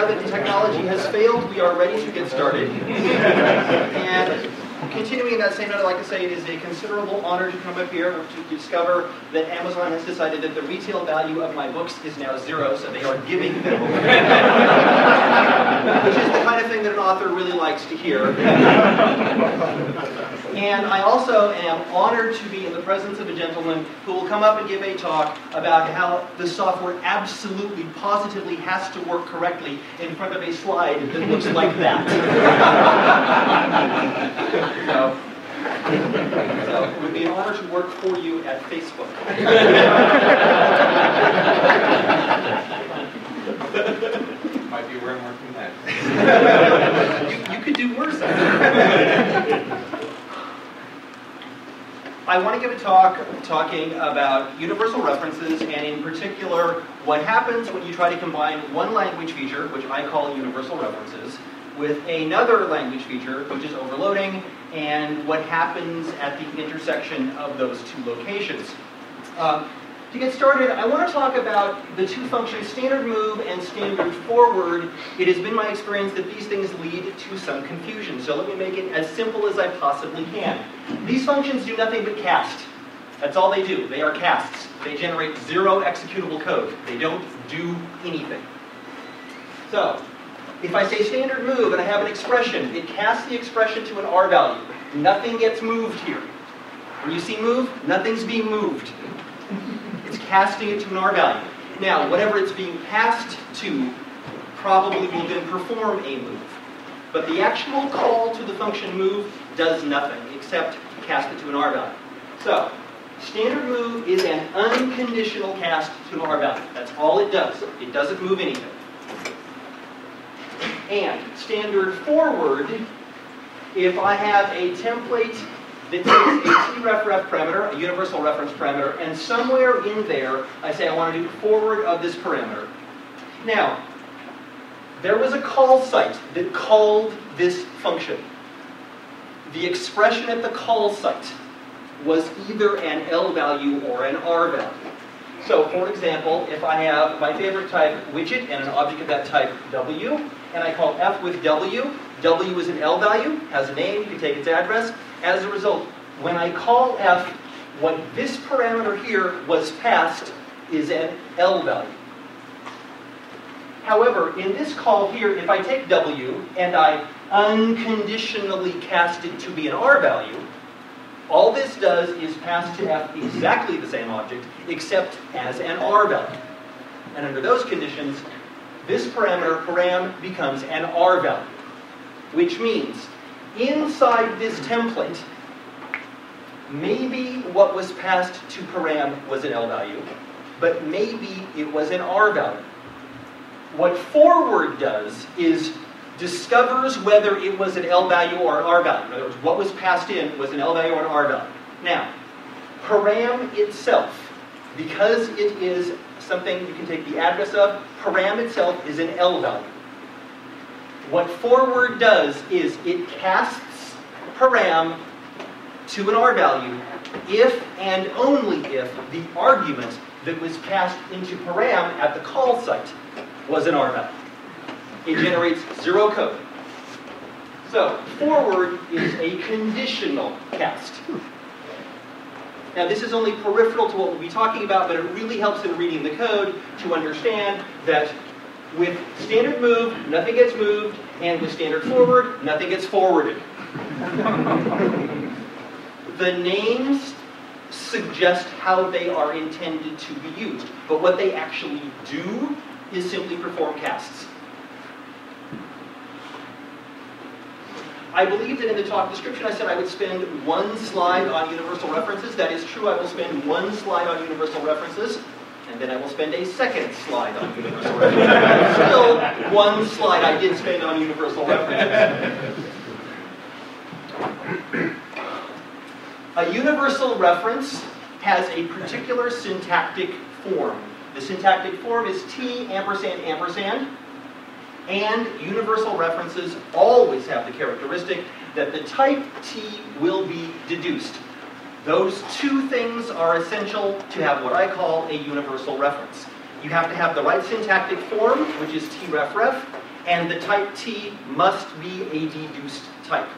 Now that the technology has failed, we are ready to get started. And continuing in that same note, I'd like to say it is a considerable honor to come up here to discover that Amazon has decided that the retail value of my books is now zero, so they are giving them away. Which is the kind of thing that an author really likes to hear. And I also am honored to be in the presence of a gentleman who will come up and give a talk about how the software absolutely, positively has to work correctly in front of a slide that looks like that. So it would be an honor to work for you at Facebook. Might be where I'm working next. You could do worse. I want to give a talk talking about universal references, and in particular, what happens when you try to combine one language feature, which I call universal references, with another language feature, which is overloading, and what happens at the intersection of those two locations. To get started, I want to talk about the two functions, standard move and standard forward. It has been my experience that these things lead to some confusion, so let me make it as simple as I possibly can. These functions do nothing but cast. That's all they do. They are casts. They generate zero executable code. They don't do anything. So, if I say standard move and I have an expression, it casts the expression to an R-value. Nothing gets moved here. When you see move, nothing's being moved. It's casting it to an R-value. Now, whatever it's being cast to probably will then perform a move. But the actual call to the function move does nothing except cast it to an R-value. So, standard move is an unconditional cast to an R-value. That's all it does. It doesn't move anything. And standard forward, if I have a template that takes a tref parameter, a universal reference parameter, and somewhere in there, I say I want to do forward of this parameter. Now, there was a call site that called this function. The expression at the call site was either an L value or an R value. So, for example, if I have my favorite type, widget, and an object of that type, W, and I call F with W, W is an L value, has a name, you can take its address. As a result, when I call F, what this parameter here was passed is an L value. However, in this call here, if I take W and I unconditionally cast it to be an R value, all this does is pass to F exactly the same object, except as an R value. And under those conditions, this parameter, param, becomes an R value. Which means, inside this template, maybe what was passed to param was an L value, but maybe it was an R value. What forward does is discovers whether it was an L value or an R value. In other words, what was passed in was an L value or an R value. Now, param itself, because it is something you can take the address of, param itself is an L value. What forward does is it casts param to an R value if and only if the argument that was passed into param at the call site was an R value. It generates zero code. So, forward is a conditional cast. Now, this is only peripheral to what we'll be talking about, but it really helps in reading the code to understand that with standard move, nothing gets moved, and with standard forward, nothing gets forwarded. The names suggest how they are intended to be used, but what they actually do is simply perform casts. I believe that in the talk description I said I would spend one slide on universal references. That is true, I will spend one slide on universal references, and then I will spend a second slide on universal references. Still, one slide I did spend on universal references. A universal reference has a particular syntactic form. The syntactic form is T ampersand ampersand. And universal references always have the characteristic that the type T will be deduced. Those two things are essential to have what I call a universal reference. You have to have the right syntactic form, which is tref ref, and the type T must be a deduced type.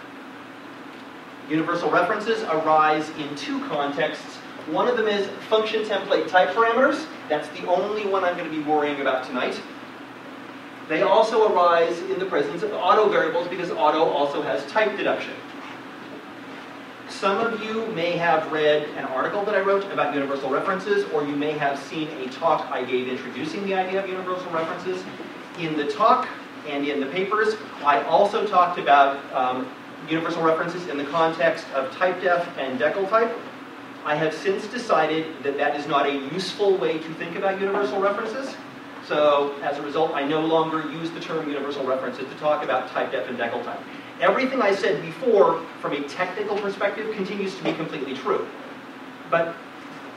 Universal references arise in two contexts. One of them is function template type parameters. That's the only one I'm going to be worrying about tonight. They also arise in the presence of auto variables because auto also has type deduction. Some of you may have read an article that I wrote about universal references, or you may have seen a talk I gave introducing the idea of universal references. In the talk and in the papers, I also talked about universal references in the context of typedef and decltype. I have since decided that that is not a useful way to think about universal references. So as a result, I no longer use the term universal references to talk about typedef and decltype. Everything I said before, from a technical perspective, continues to be completely true. But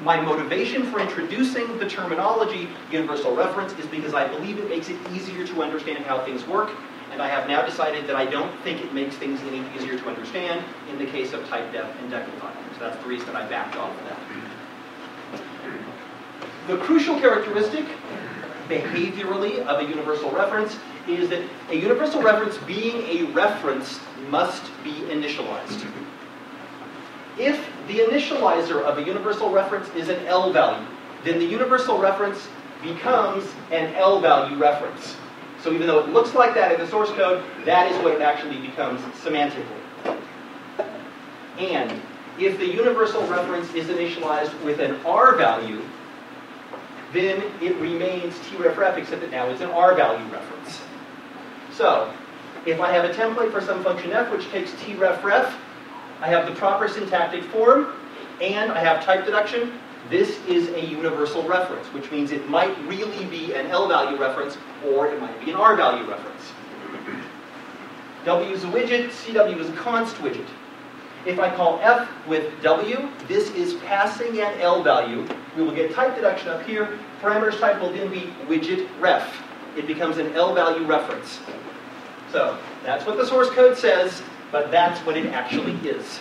my motivation for introducing the terminology universal reference is because I believe it makes it easier to understand how things work, and I have now decided that I don't think it makes things any easier to understand in the case of typedef and decltype. So that's the reason I backed off of that. The crucial characteristic behaviorally of a universal reference is that a universal reference being a reference must be initialized. If the initializer of a universal reference is an L value, then the universal reference becomes an L value reference. So even though it looks like that in the source code, that is what it actually becomes semantically. And if the universal reference is initialized with an R value, then it remains trefref, except that now it's an R-value reference. So, if I have a template for some function f which takes trefref, I have the proper syntactic form, and I have type deduction, this is a universal reference, which means it might really be an L-value reference, or it might be an R-value reference. W is a widget, CW is a const widget. If I call f with w, this is passing an L value. We will get type deduction up here. Parameters type will then be widget ref. It becomes an L value reference. So that's what the source code says, but that's what it actually is.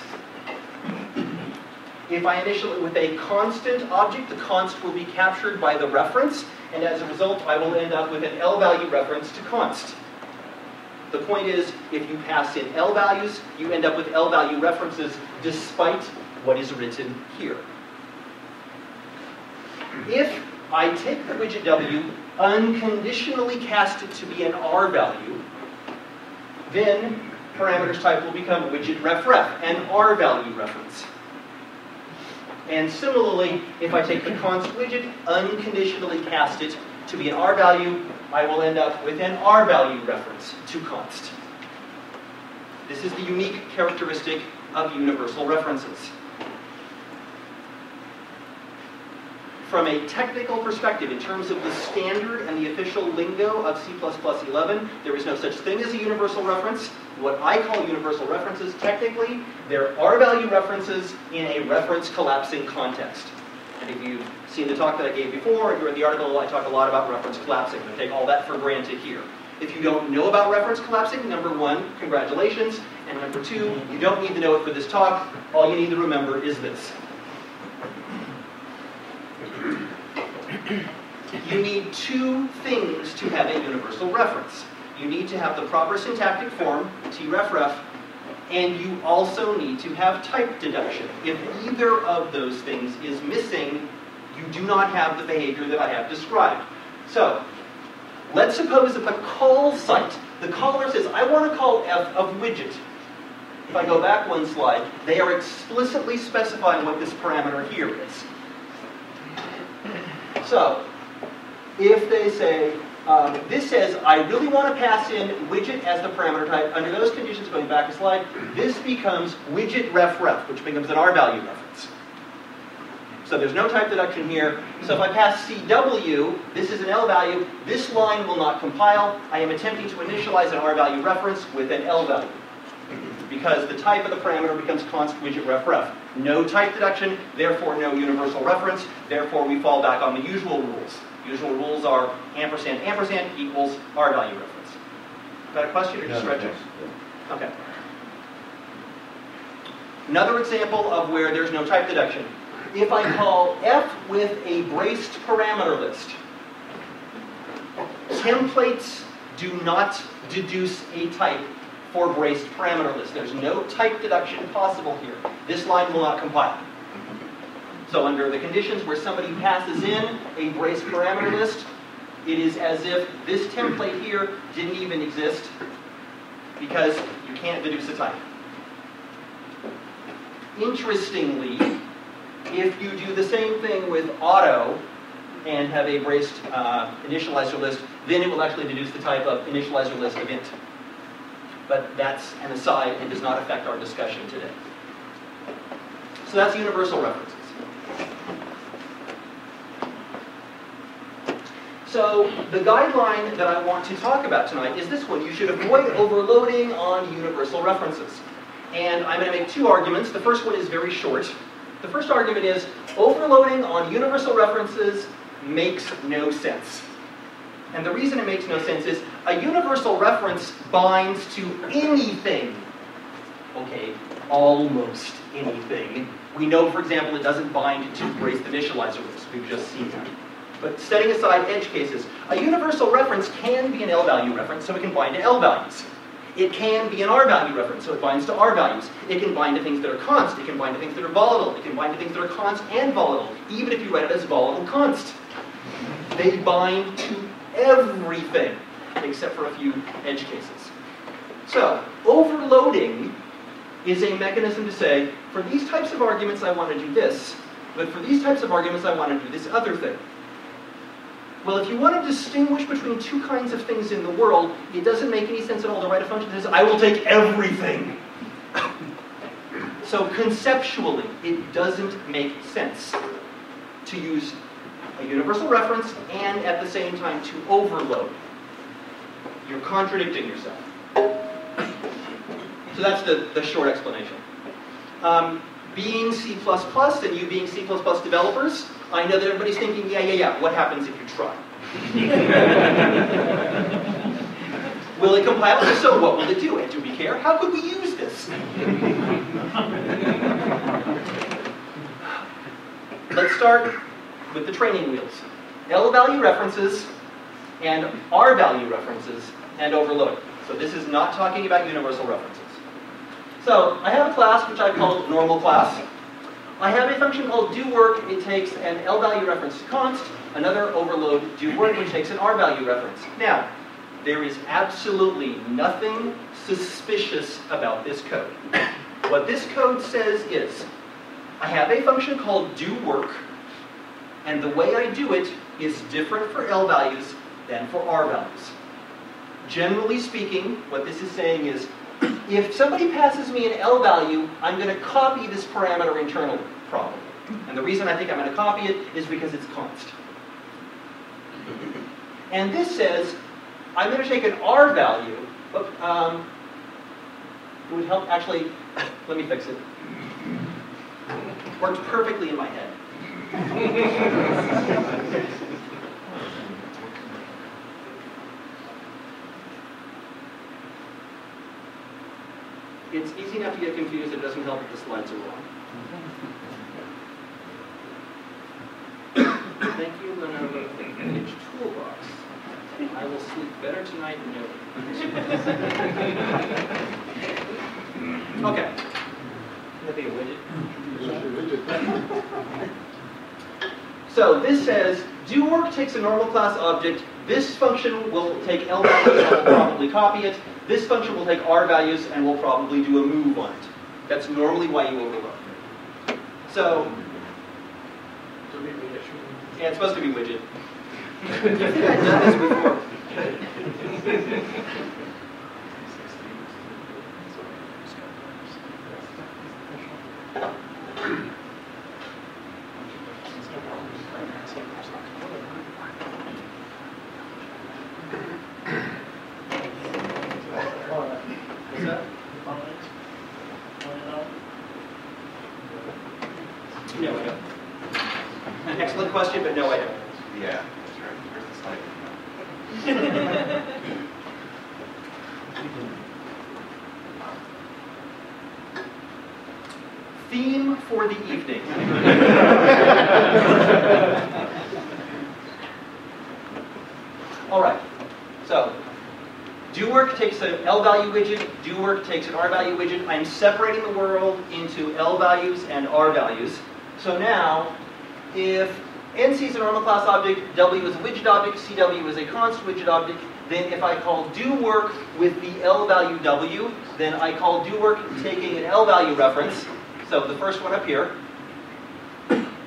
If I initialize with a constant object, the const will be captured by the reference, and as a result, I will end up with an L value reference to const. The point is, if you pass in L values, you end up with L value references despite what is written here. If I take the widget W, unconditionally cast it to be an R value, then parameters type will become widget ref ref, an R value reference. And similarly, if I take the const widget, unconditionally cast it to be an R value, I will end up with an R value reference to const. This is the unique characteristic of universal references. From a technical perspective, in terms of the standard and the official lingo of C++11, there is no such thing as a universal reference. What I call universal references, technically, there are value references in a reference collapsing context. And if you've seen the talk that I gave before, if you read the article, I talk a lot about reference collapsing. I take all that for granted here. If you don't know about reference collapsing, number one, congratulations. And number two, you don't need to know it for this talk. All you need to remember is this. You need two things to have a universal reference. You need to have the proper syntactic form, trefref, and you also need to have type deduction. If either of those things is missing, you do not have the behavior that I have described. So, let's suppose that the call site, the caller says, I want to call f of widget. If I go back one slide, they are explicitly specifying what this parameter here is. So, if they say, this says, I really want to pass in widget as the parameter type. Under those conditions, going back a slide, this becomes widget ref ref, which becomes an R value reference. So there's no type deduction here. So if I pass CW, this is an L value. This line will not compile. I am attempting to initialize an R value reference with an L value, because the type of the parameter becomes const widget ref ref. No type deduction, therefore no universal reference. Therefore, we fall back on the usual rules. Usual rules are ampersand, ampersand equals R value reference. Got a question or just stretching? Okay. Another example of where there's no type deduction. If I call f with a braced parameter list, templates do not deduce a type for braced parameter list. There's no type deduction possible here. This line will not compile. So under the conditions where somebody passes in a braced parameter list, it is as if this template here didn't even exist because you can't deduce a type. Interestingly, if you do the same thing with auto and have a braced initializer list, then it will actually deduce the type of initializer list of int. But that's an aside and does not affect our discussion today. So that's universal references. So the guideline that I want to talk about tonight is this one. You should avoid overloading on universal references. And I'm going to make two arguments. The first one is very short. The first argument is overloading on universal references makes no sense. And the reason it makes no sense is a universal reference binds to anything. Okay, almost anything. We know, for example, it doesn't bind to braced initializer lists. We've just seen that. But setting aside edge cases, a universal reference can be an L-value reference, so it can bind to L-values. It can be an R-value reference, so it binds to R-values. It can bind to things that are const. It can bind to things that are volatile. It can bind to things that are const and volatile, even if you write it as volatile const. They bind to everything, except for a few edge cases. So, overloading is a mechanism to say, for these types of arguments I want to do this, but for these types of arguments I want to do this other thing. Well, if you want to distinguish between two kinds of things in the world, it doesn't make any sense at all to write a function that says, I will take everything. So conceptually, it doesn't make sense to use a universal reference and at the same time to overload. You're contradicting yourself. So that's the short explanation. Being C++ and you being C++ developers, I know that everybody's thinking, yeah, what happens if you try? Will it compile? If so, what will it do? And do we care? How could we use this? Let's start with the training wheels. L-value references and R-value references and overloading. So this is not talking about universal references. So I have a class which I called normal class. I have a function called doWork. It takes an L-value reference to const, another overload doWork, which takes an R-value reference. Now, there is absolutely nothing suspicious about this code. What this code says is, I have a function called doWork, and the way I do it is different for L-values than for R-values. Generally speaking, what this is saying is, if somebody passes me an L value, I'm going to copy this parameter internally, probably. And the reason I think I'm going to copy it is because it's const. And this says, I'm going to take an R value. It would help, actually, let me fix it. Worked perfectly in my head. It's easy enough to get confused, it doesn't help if the slides are wrong. Thank you, Lenovo, for the image toolbox. I will sleep better tonight than ever. Okay. Can that be a widget? So this says, doWork takes a normal class object. This function will take L values and will probably copy it. This function will take R values and will probably do a move on it. That's normally why you overload. So, yeah, it's supposed to be widget. I think I've done this before. All right, so takes an L-value widget, do work takes an R-value widget. I'm separating the world into L-values and R-values. So now, if NC is a normal class object, W is a widget object, CW is a const widget object, then if I call do work with the L-value W, then I call do work taking an L-value reference, so the first one up here.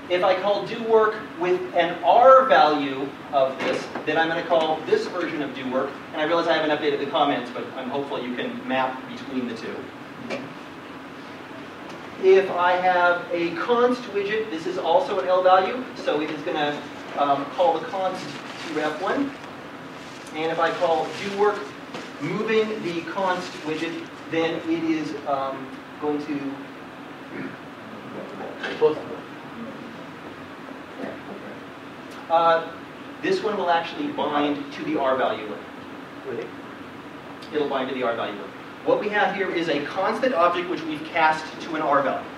If I call do work with an R value of this, then I'm going to call this version of do work. And I realize I haven't updated the comments, but I'm hopeful you can map between the two. If I have a const widget, this is also an L value, so it is going to call the const to ref1. And if I call do work moving the const widget, then it is going to both of them. This one will actually bind to the R value link. It'll bind to the R value link. What we have here is a constant object which we've cast to an R value.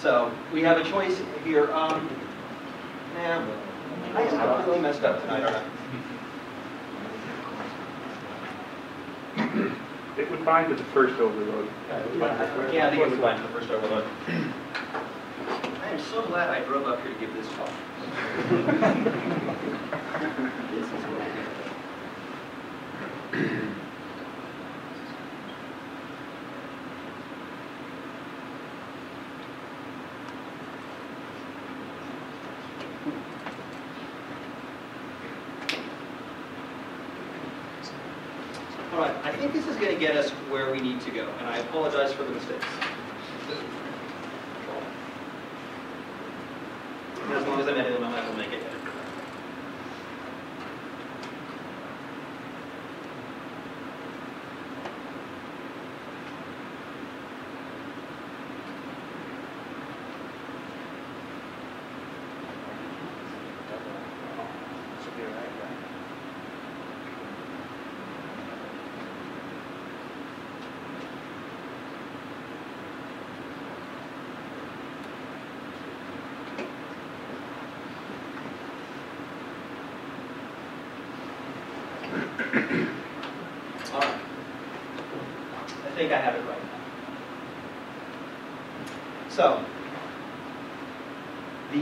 So we have a choice here. I am completely messed up tonight, aren't I? It would bind to the first overload. Yeah, I think it would bind to the first overload. I am so glad I drove up here to give this talk. All right, I think this is going to get us where we need to go, and I apologize for the mistakes. As long as I'm editing, I will make it.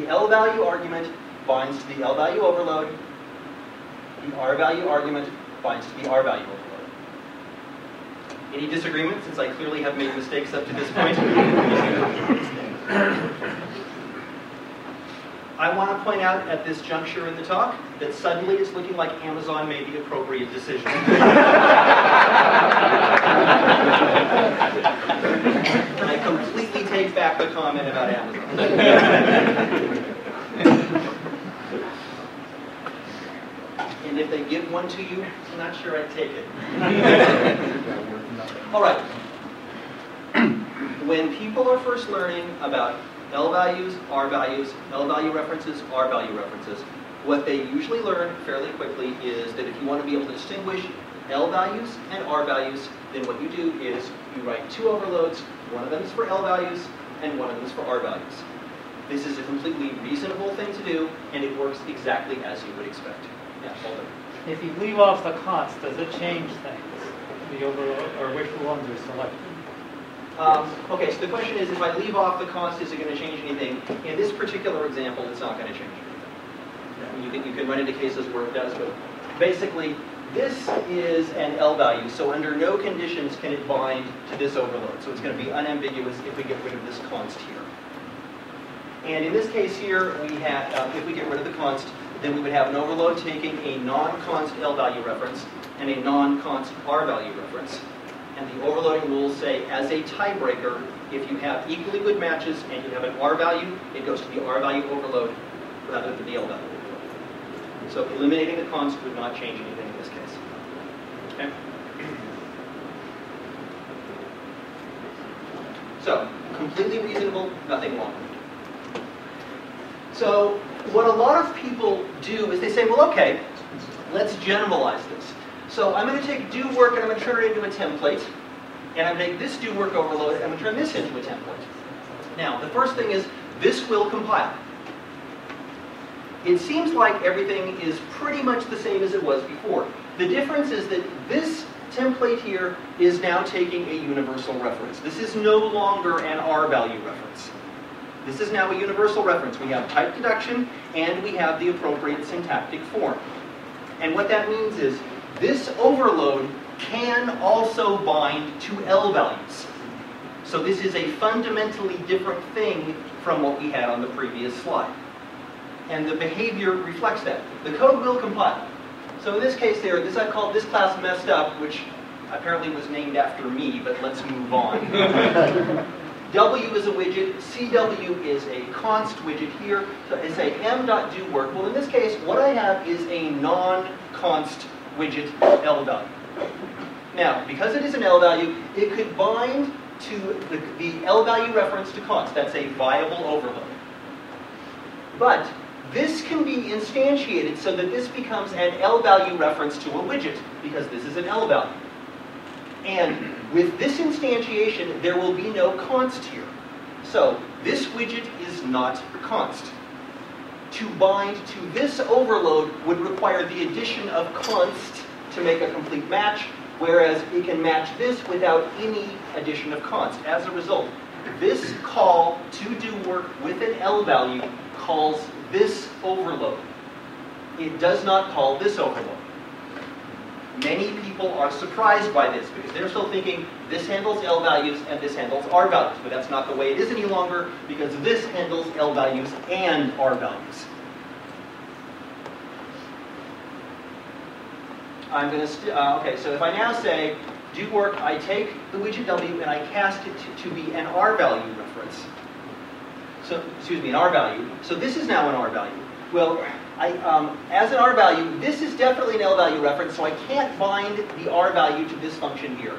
L-value argument binds to the L-value overload. The R-value argument binds to the R-value overload. Any disagreement, since I clearly have made mistakes up to this point? I want to point out at this juncture in the talk that suddenly it's looking like Amazon made the appropriate decision. And I completely take back the comment about Amazon. And if they give one to you, I'm not sure I'd take it. All right. When people are first learning about L values, R values, L value references, R value references, what they usually learn fairly quickly is that if you want to be able to distinguish L values and R values, then what you do is you write two overloads. One of them is for L values, and one of them is for R values. This is a completely reasonable thing to do, and it works exactly as you would expect. Yeah, hold it. If you leave off the const, does it change things? The overload, or which ones are selected? Okay, so the question is, if I leave off the const, is it going to change anything? In this particular example, it's not going to change anything. You can run into cases where it does, but basically, this is an L value, so under no conditions can it bind to this overload. So it's going to be unambiguous if we get rid of this const here. And in this case here, we have, if we get rid of the const, then we would have an overload taking a non-const L value reference and a non-const R value reference. And the overloading rules say, as a tiebreaker, if you have equally good matches and you have an R value, it goes to the R value overload rather than the L value overload. So eliminating the const would not change anything in this case. Okay? So, completely reasonable, nothing wrong. So, what a lot of people do is they say, well, okay, let's generalize this. So I'm going to take do work and I'm going to turn it into a template. And I'm going to make this do work overload and I'm going to turn this into a template. Now, the first thing is this will compile. It seems like everything is pretty much the same as it was before. The difference is that this template here is now taking a universal reference. This is no longer an R-value reference. This is now a universal reference. We have type deduction, and we have the appropriate syntactic form. And what that means is this overload can also bind to L values. So this is a fundamentally different thing from what we had on the previous slide. And the behavior reflects that. The code will compile. So in this case there, I called this class messed up, which apparently was named after me, but let's move on. W is a widget, CW is a const widget here, so I say m.do work. Well, in this case, what I have is a non-const widget L value. Now, because it is an L value, it could bind to the L value reference to const. That's a viable overload. But this can be instantiated so that this becomes an L value reference to a widget, because this is an L value. And with this instantiation, there will be no const here. So this widget is not a const. To bind to this overload would require the addition of const to make a complete match, whereas it can match this without any addition of const. As a result, this call to do work with an L value calls this overload. It does not call this overload. Many people are surprised by this because they're still thinking this handles L values and this handles R values, but that's not the way it is any longer because this handles L values and R values. I'm going to, okay, so if I now say do work, I take the widget W and I cast it to be an R value reference. So, excuse me, an R value. So this is now an R value. Well, as an R value, this is definitely an L value reference, so I can't bind the R value to this function here.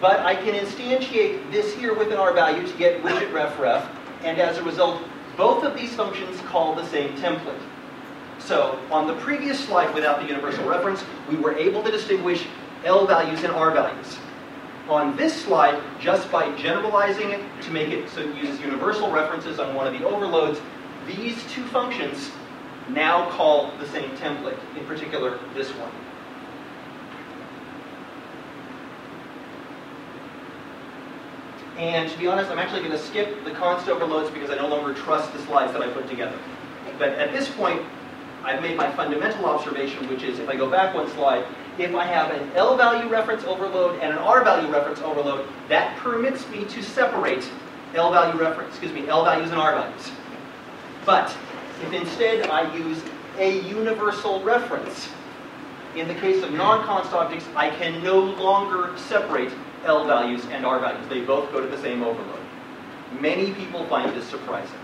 But I can instantiate this here with an R value to get widget ref ref, and as a result, both of these functions call the same template. So on the previous slide, without the universal reference, we were able to distinguish L values and R values. On this slide, just by generalizing it to make it so it uses universal references on one of the overloads, these two functions now call the same template, in particular this one. And to be honest, I'm actually going to skip the const overloads because I no longer trust the slides that I put together. But at this point, I've made my fundamental observation, which is if I go back one slide, if I have an L value reference overload and an R value reference overload, that permits me to separate L values and R values. But if instead I use a universal reference, in the case of non-const objects, I can no longer separate L values and R values. They both go to the same overload. Many people find this surprising.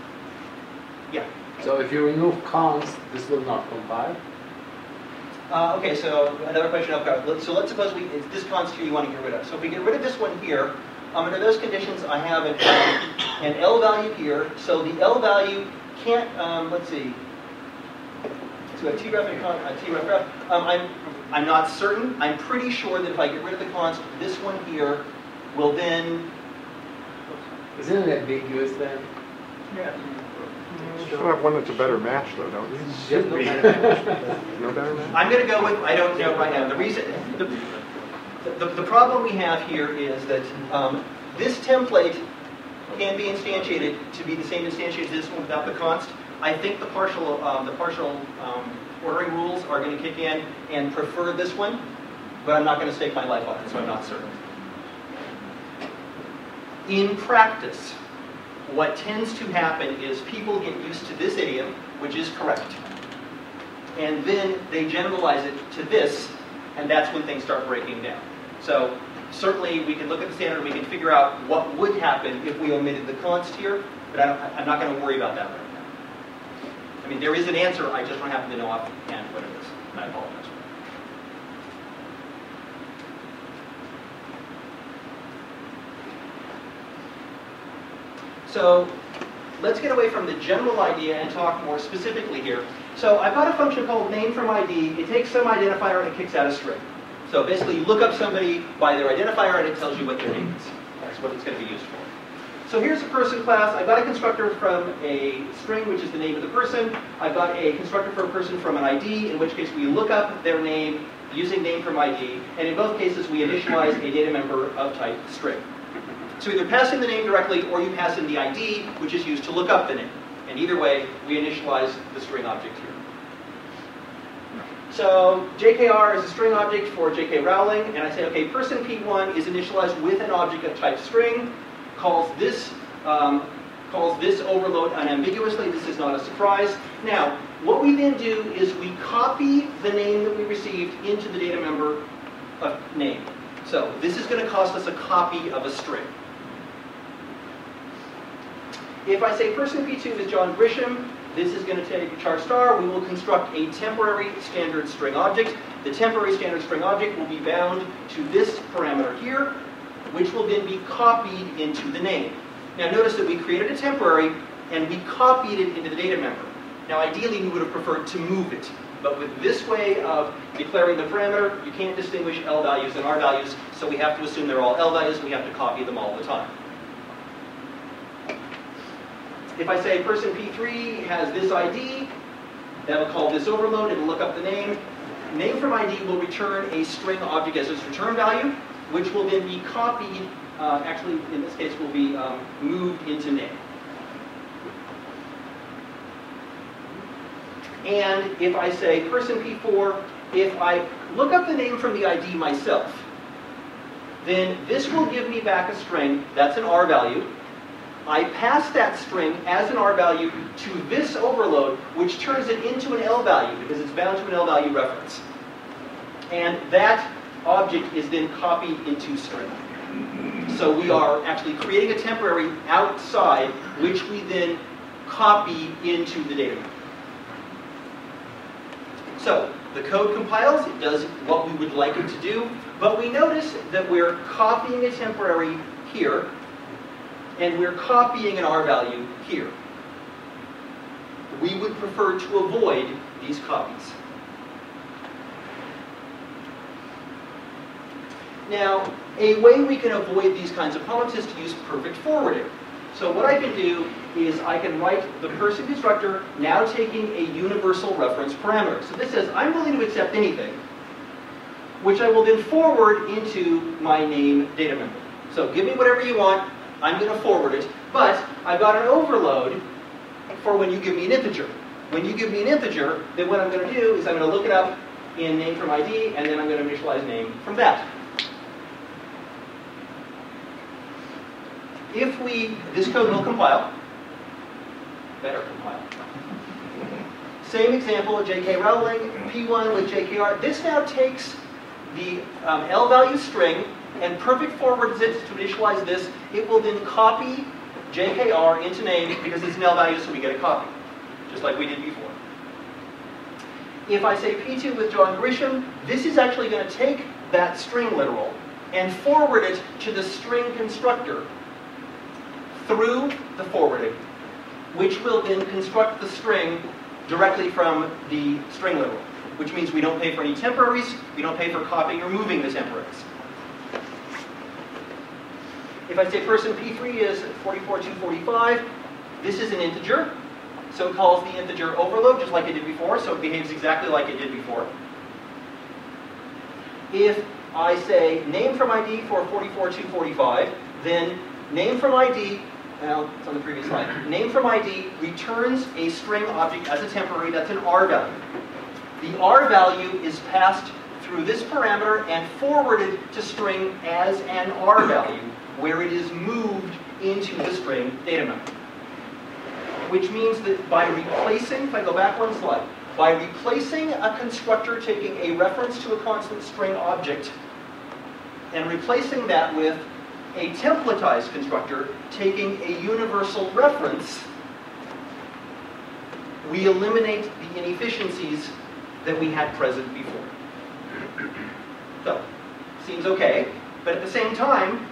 Yeah? So if you remove const, this will not compile? Okay, so another question I've got. So let's suppose it's this const here you want to get rid of. So if we get rid of this one here, under those conditions, I have an L value here. So the L value can't, let's see, so a tref and const, a tref ref. I'm not certain. I'm pretty sure that if I get rid of the const, this one here will then... Isn't it ambiguous then? Yeah. You should have one that's a better match though, don't you? Should be. No better match? I'm going to go with, I don't know right now. The reason, the problem we have here is that this template can be instantiated to be the same instantiated as this one without the const. I think the partial ordering rules are going to kick in and prefer this one, but I'm not going to stake my life on it, so I'm not certain. In practice, what tends to happen is people get used to this idiom, which is correct, and then they generalize it to this, and that's when things start breaking down. So certainly, we can look at the standard, we can figure out what would happen if we omitted the const here, but I'm not going to worry about that right now. I mean, there is an answer, I just don't happen to know offhand what it is, and I apologize. So let's get away from the general idea and talk more specifically here. So I've got a function called name from ID. It takes some identifier and it kicks out a string. So basically, you look up somebody by their identifier, and it tells you what their name is. That's what it's going to be used for. So here's a person class. I've got a constructor from a string, which is the name of the person. I've got a constructor for a person from an ID, in which case we look up their name, using name from ID, and in both cases we initialize a data member of type string. So either pass in the name directly or you pass in the ID, which is used to look up the name. And either way, we initialize the string object here. So JKR is a string object for JK Rowling, and I say, okay, person P1 is initialized with an object of type string, calls this overload unambiguously. This is not a surprise. Now, what we then do is we copy the name that we received into the data member of name. So this is going to cost us a copy of a string. If I say person P2 is John Grisham, this is going to take char star. We will construct a temporary standard string object. The temporary standard string object will be bound to this parameter here, which will then be copied into the name. Now notice that we created a temporary, and we copied it into the data member. Now ideally we would have preferred to move it, but with this way of declaring the parameter, you can't distinguish L values and R values, so we have to assume they're all L values, and we have to copy them all the time. If I say person P3 has this ID, that'll call this overload, it'll look up the name. Name from ID will return a string object as its return value, which will then be copied, actually in this case will be moved into name. And if I say person P4, if I look up the name from the ID myself, then this will give me back a string, that's an R value. I pass that string as an R value to this overload, which turns it into an L value because it's bound to an L value reference. And that object is then copied into string. So we are actually creating a temporary outside, which we then copy into the data. So the code compiles, it does what we would like it to do, but we notice that we're copying a temporary here, and we're copying an R value here. We would prefer to avoid these copies. Now, a way we can avoid these kinds of problems is to use perfect forwarding. So what I can do is I can write the person constructor now taking a universal reference parameter. So this says, I'm willing to accept anything, which I will then forward into my name data member. So give me whatever you want, I'm going to forward it, but I've got an overload for when you give me an integer. When you give me an integer, then what I'm going to do is I'm going to look it up in name from ID, and then I'm going to initialize name from that. If this code will compile, better compile. Same example with JK Rowling, P1 with JKR. This now takes the L value string and perfect forwards it to initialize this. It will then copy JKR into name because it's an L value, so we get a copy, just like we did before. If I say P2 with John Grisham, this is actually going to take that string literal and forward it to the string constructor through the forwarding, which will then construct the string directly from the string literal, which means we don't pay for any temporaries, we don't pay for copying or moving the temporaries. If I say person P3 is 44245, this is an integer, so it calls the integer overload just like it did before, so it behaves exactly like it did before. If I say name from ID for 44245, then name from ID, well, it's on the previous slide, name from ID returns a string object as a temporary, that's an R value. The R value is passed through this parameter and forwarded to string as an R value, where it is moved into the string data member. Which means that by replacing, if I go back one slide, by replacing a constructor taking a reference to a constant string object and replacing that with a templatized constructor taking a universal reference, we eliminate the inefficiencies that we had present before. So, seems okay, but at the same time,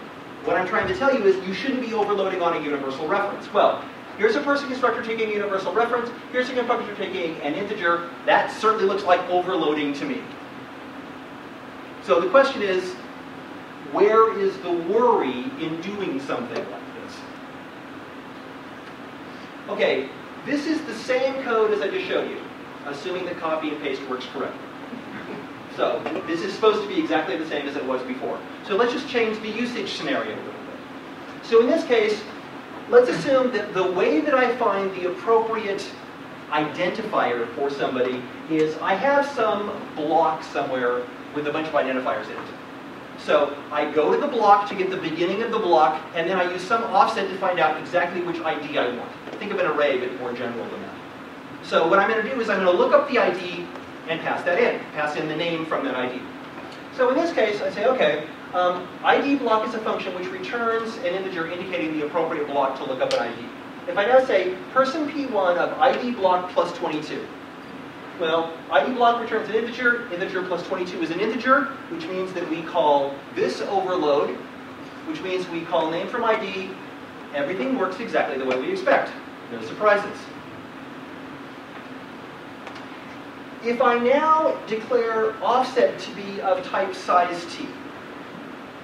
what I'm trying to tell you is you shouldn't be overloading on a universal reference. Well, here's a person constructor taking a universal reference, here's a constructor taking an integer, that certainly looks like overloading to me. So the question is, where is the worry in doing something like this? Okay, this is the same code as I just showed you, assuming the copy and paste works correctly. So this is supposed to be exactly the same as it was before. So let's just change the usage scenario a little bit. So in this case, let's assume that the way that I find the appropriate identifier for somebody is I have some block somewhere with a bunch of identifiers in it. So I go to the block to get the beginning of the block, and then I use some offset to find out exactly which ID I want. Think of an array, but more general than that. So what I'm going to do is I'm going to look up the ID and pass that in, pass in the name from that ID. So in this case, I say, okay, ID block is a function which returns an integer indicating the appropriate block to look up an ID. If I now say person P1 of ID block plus 22, well, ID block returns an integer, integer plus 22 is an integer, which means that we call this overload, which means we call name from ID. Everything works exactly the way we expect. No surprises. If I now declare offset to be of type size t,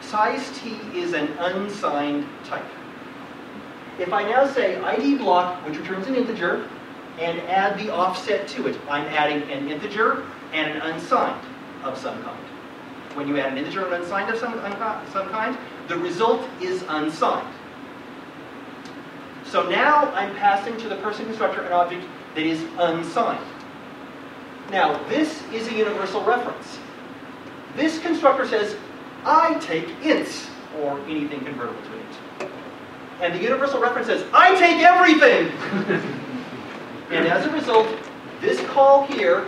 size t is an unsigned type. If I now say ID block, which returns an integer, and add the offset to it, I'm adding an integer and an unsigned of some kind. When you add an integer and an unsigned of some kind, the result is unsigned. So now I'm passing to the person constructor an object that is unsigned. Now, this is a universal reference. This constructor says, I take ints, or anything convertible to int. And the universal reference says, I take everything! And as a result, this call here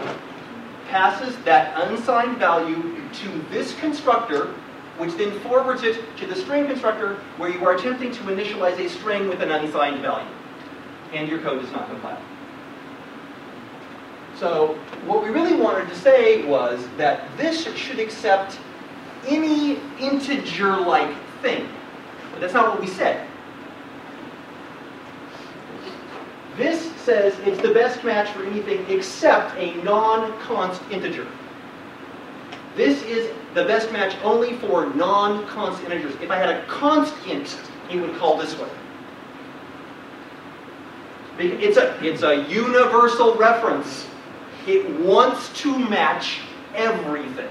passes that unsigned value to this constructor, which then forwards it to the string constructor, where you are attempting to initialize a string with an unsigned value. And your code is not compiled. So what we really wanted to say was that this should accept any integer-like thing. But that's not what we said. This says it's the best match for anything except a non-const integer. This is the best match only for non-const integers. If I had a const int, it would call this one. It's a universal reference. It wants to match everything.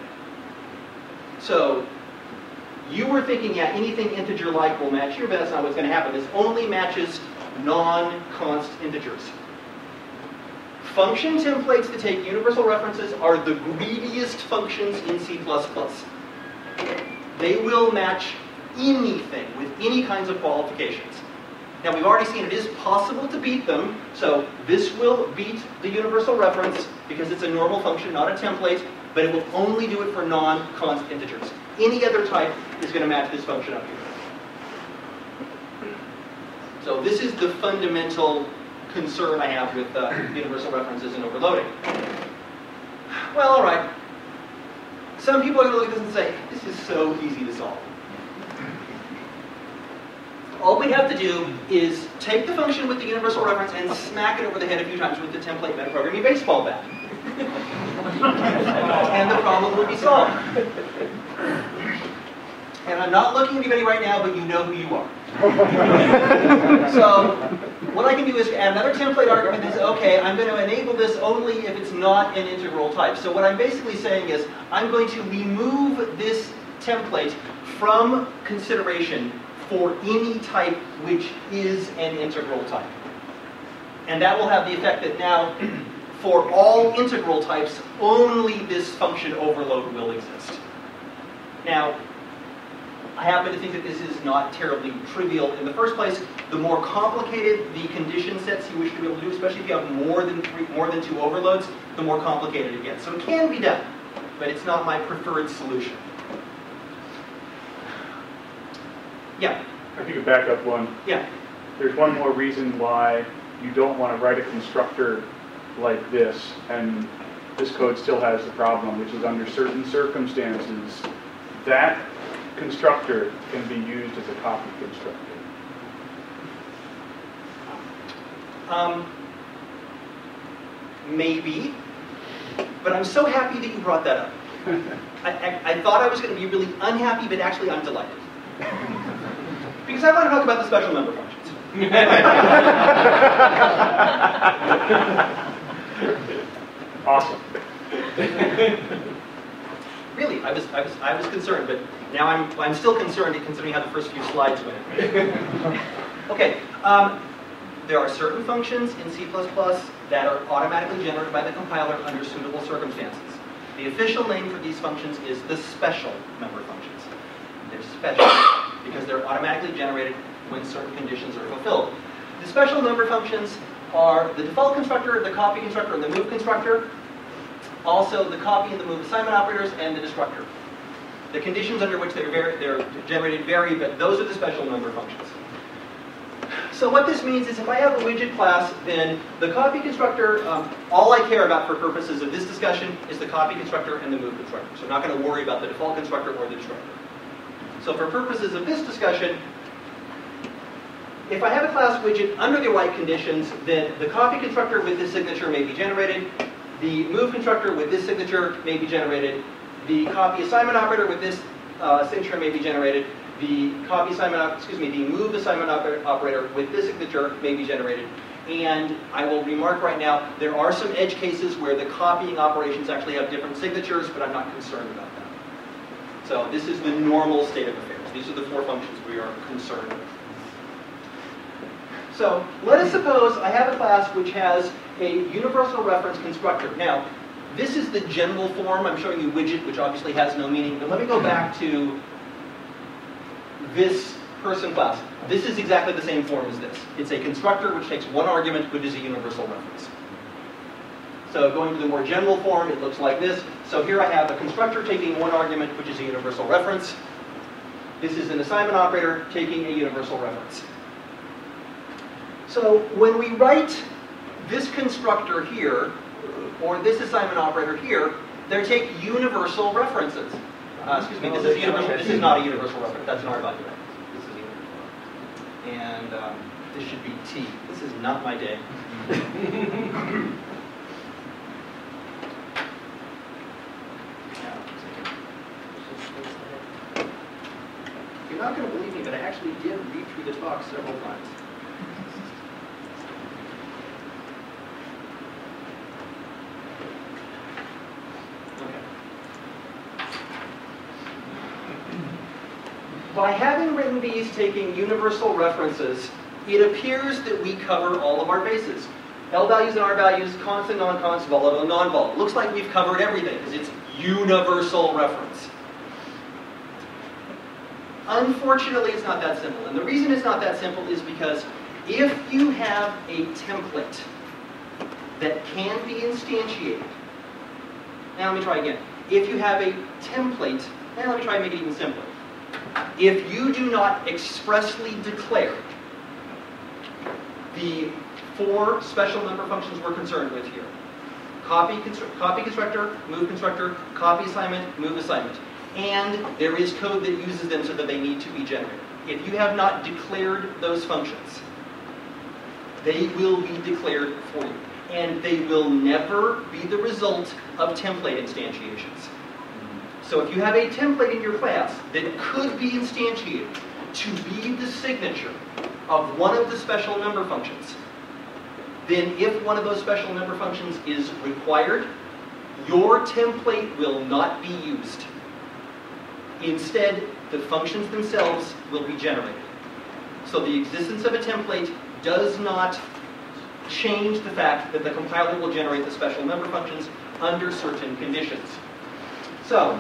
So you were thinking, yeah, anything integer-like will match here, but that's not what's going to happen. This only matches non-const integers. Function templates that take universal references are the greediest functions in C++. They will match anything with any kinds of qualifications. Now, we've already seen it is possible to beat them, so this will beat the universal reference because it's a normal function, not a template, but it will only do it for non-const integers. Any other type is going to match this function up here. So this is the fundamental concern I have with universal references and overloading. Well, all right. Some people are going to look at this and say, this is so easy to solve. All we have to do is take the function with the universal reference and smack it over the head a few times with the template metaprogramming baseball bat. And the problem will be solved. And I'm not looking at anybody right now, but you know who you are. So what I can do is add another template argument that says, okay, I'm going to enable this only if it's not an integral type. So what I'm basically saying is I'm going to remove this template from consideration for any type which is an integral type. And that will have the effect that now for all integral types, only this function overload will exist. Now, I happen to think that this is not terribly trivial in the first place. The more complicated the condition sets you wish to be able to do, especially if you have more than two overloads, the more complicated it gets. So it can be done, but it's not my preferred solution. Yeah? If you could back up one. Yeah. There's one more reason why you don't want to write a constructor like this, and this code still has the problem, which is under certain circumstances, that constructor can be used as a copy constructor. Maybe, but I'm so happy that you brought that up. I thought I was going to be really unhappy, but actually I'm delighted. Because I want to talk about the special member functions. Awesome. really, I was concerned, but now I'm still concerned considering how the first few slides went. Okay, there are certain functions in C++ that are automatically generated by the compiler under suitable circumstances. The official name for these functions is the special member functions. They're special because they're automatically generated when certain conditions are fulfilled. The special member functions are the default constructor, the copy constructor, and the move constructor. Also, the copy and the move assignment operators and the destructor. The conditions under which they're generated vary, but those are the special member functions. So what this means is if I have a widget class, then the copy constructor, all I care about for purposes of this discussion is the copy constructor and the move constructor. So I'm not going to worry about the default constructor or the destructor. So for purposes of this discussion, if I have a class widget under the right conditions, then the copy constructor with this signature may be generated. The move constructor with this signature may be generated. The copy assignment operator with this signature may be generated. The copy assignment, the move assignment operator with this signature may be generated. And I will remark right now, there are some edge cases where the copying operations actually have different signatures, but I'm not concerned about that. So this is the normal state of affairs. These are the four functions we are concerned with. So let us suppose I have a class which has a universal reference constructor. Now, this is the general form. I'm showing you widget, which obviously has no meaning. But let me go back to this person class. This is exactly the same form as this. It's a constructor which takes one argument, which is a universal reference. So going to the more general form, it looks like this. So here I have a constructor taking one argument, which is a universal reference. This is an assignment operator taking a universal reference. So when we write this constructor here, or this assignment operator here, they take universal references. This is not a universal reference. That's an R-value. This is a universal reference. And this should be T. This is not my day. You're not going to believe me, but I actually did read through the talk several times. By having written these taking universal references, it appears that we cover all of our bases. L values and R values, constant, non-constant, volatile, non-volatile. Looks like we've covered everything because it's universal reference. Unfortunately, it's not that simple. And the reason it's not that simple is because if you have a template that can be instantiated, now let me try again. If you have a template, now let me try and make it even simpler. If you do not expressly declare the four special member functions we're concerned with here, copy constructor, move constructor, copy assignment, move assignment, and there is code that uses them so that they need to be generated. If you have not declared those functions, they will be declared for you, and they will never be the result of template instantiations. So if you have a template in your class that could be instantiated to be the signature of one of the special member functions, then if one of those special member functions is required, your template will not be used. Instead, the functions themselves will be generated. So the existence of a template does not change the fact that the compiler will generate the special member functions under certain conditions. So,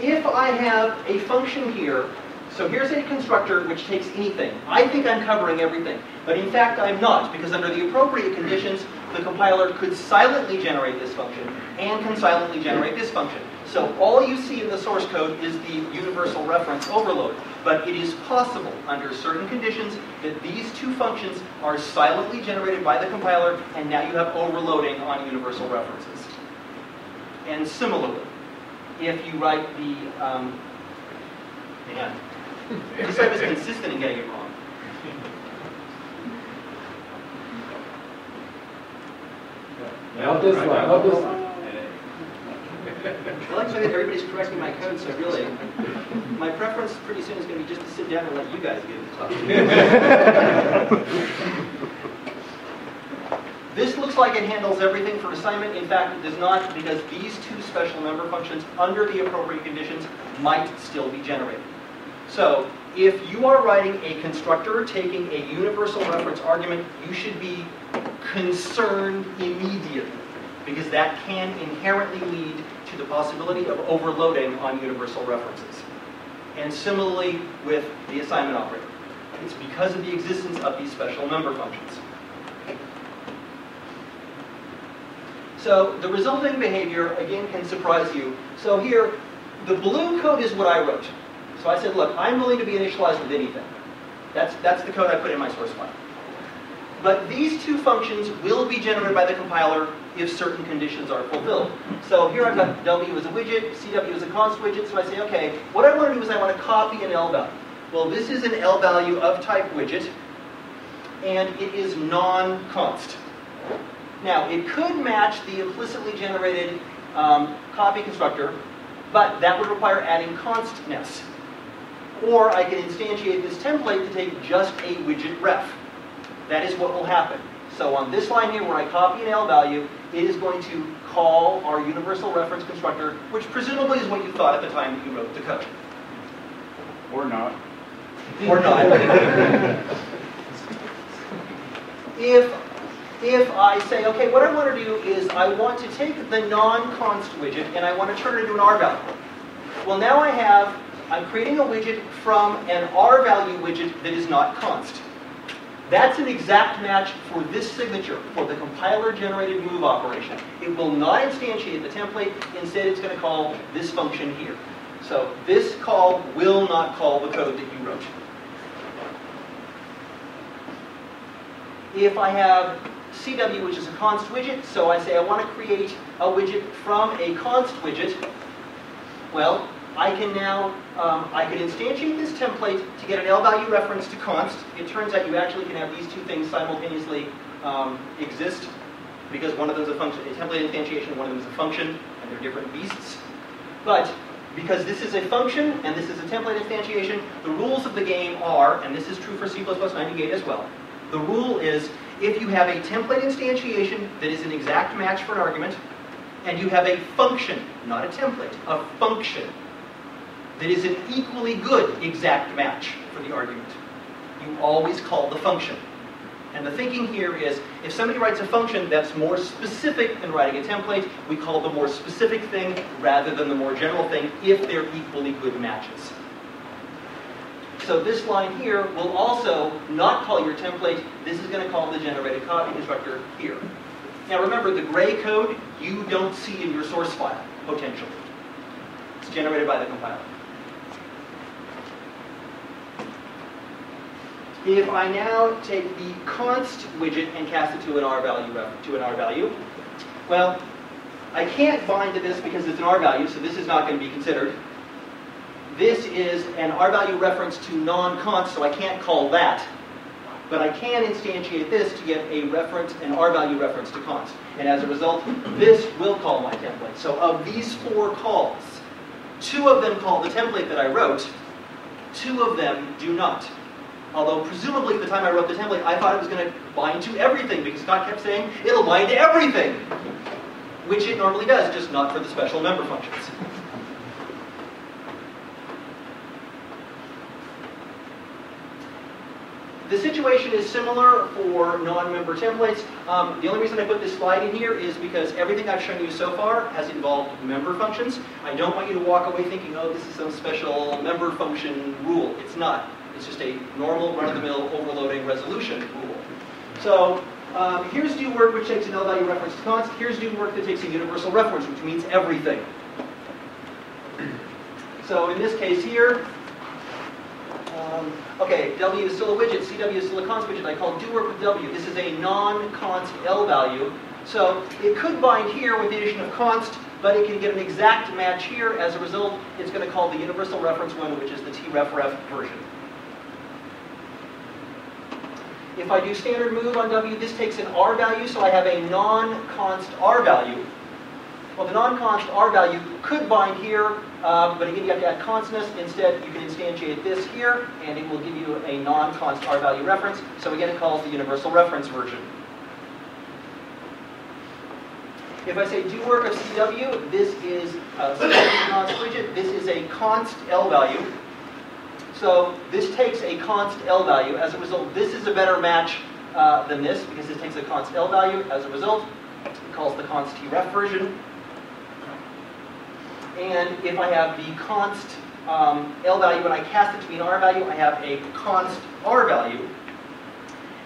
if I have a function here, so here's a constructor which takes anything. I think I'm covering everything, but in fact I'm not, because under the appropriate conditions, the compiler could silently generate this function and can silently generate this function. So all you see in the source code is the universal reference overload, but it is possible under certain conditions that these two functions are silently generated by the compiler, and now you have overloading on universal references. And similarly, if you write the, this type is consistent in getting it wrong. Not this one, not this one. I like the way that everybody's correcting my code, so really, my preference pretty soon is going to be just to sit down and let you guys give the talk. This looks like it handles everything for assignment. In fact, it does not, because these two special member functions under the appropriate conditions might still be generated. So if you are writing a constructor taking a universal reference argument, you should be concerned immediately, because that can inherently lead to the possibility of overloading on universal references. And similarly with the assignment operator. It's because of the existence of these special member functions. So the resulting behavior, again, can surprise you. So here, the blue code is what I wrote. So I said, look, I'm willing to be initialized with anything. That's the code I put in my source file. But these two functions will be generated by the compiler if certain conditions are fulfilled. So here I've got W as a widget, CW as a const widget, so I say, okay, what I want to do is I want to copy an L value. Well, this is an L value of type widget, and it is non-const. Now, it could match the implicitly generated copy constructor, but that would require adding constness. Or I can instantiate this template to take just a widget ref. That is what will happen. So on this line here, where I copy an L value, it is going to call our universal reference constructor, which presumably is what you thought at the time that you wrote the code. Or not. Or not. If I say, okay, what I want to do is I want to take the non-const widget and I want to turn it into an R-value. Well, now I'm creating a widget from an R-value widget that is not const. That's an exact match for this signature, for the compiler-generated move operation. It will not instantiate the template. Instead, it's going to call this function here. So this call will not call the code that you wrote. If I have CW, which is a const widget, so I say I want to create a widget from a const widget, well, I can now, I could instantiate this template to get an L value reference to const. It turns out you actually can have these two things simultaneously exist, because one of them is a function, a template instantiation, one of them is a function, and they're different beasts. But because this is a function and this is a template instantiation, the rules of the game are, and this is true for C++98 as well, the rule is if you have a template instantiation that is an exact match for an argument, and you have a function, not a template, a function, that is an equally good exact match for the argument, you always call the function. And the thinking here is, if somebody writes a function that's more specific than writing a template, we call the more specific thing rather than the more general thing if they're equally good matches. So this line here will also not call your template. This is going to call the generated copy constructor here. Now remember, the gray code you don't see in your source file, potentially. It's generated by the compiler. If I now take the const widget and cast it to an R value, well, I can't bind to this because it's an R value, so this is not going to be considered. This is an R value reference to non-const, so I can't call that. But I can instantiate this to get a reference, an R value reference to const. And as a result, this will call my template. So of these four calls, two of them call the template that I wrote, two of them do not. Although presumably at the time I wrote the template, I thought it was going to bind to everything, because Scott kept saying, it'll bind to everything, which it normally does, just not for the special member functions. The situation is similar for non-member templates. The only reason I put this slide in here is because everything I've shown you so far has involved member functions. I don't want you to walk away thinking, oh, this is some special member function rule. It's not. It's just a normal run-of-the-mill overloading resolution rule. So here's new work which takes an L value reference to const. Here's new work that takes a universal reference, which means everything. So in this case here, okay, W is still a widget, CW is still a const widget. I call do work with W. This is a non-const L value. So it could bind here with the addition of const, but it can get an exact match here. As a result, it's going to call the universal reference one, which is the trefref version. If I do standard move on W, this takes an R value, so I have a non-const R value. Well, the non-const R value could bind here, but again, you have to add constness. Instead, you can instantiate this here, and it will give you a non-const R value reference. So again, it calls the universal reference version. If I say do work of CW, this is a const widget. This is a const L value. So this takes a const L value. As a result, this is a better match than this, because this takes a const L value. As a result, it calls the const tref version. And if I have the const L value and I cast it to be an R value, I have a const R value.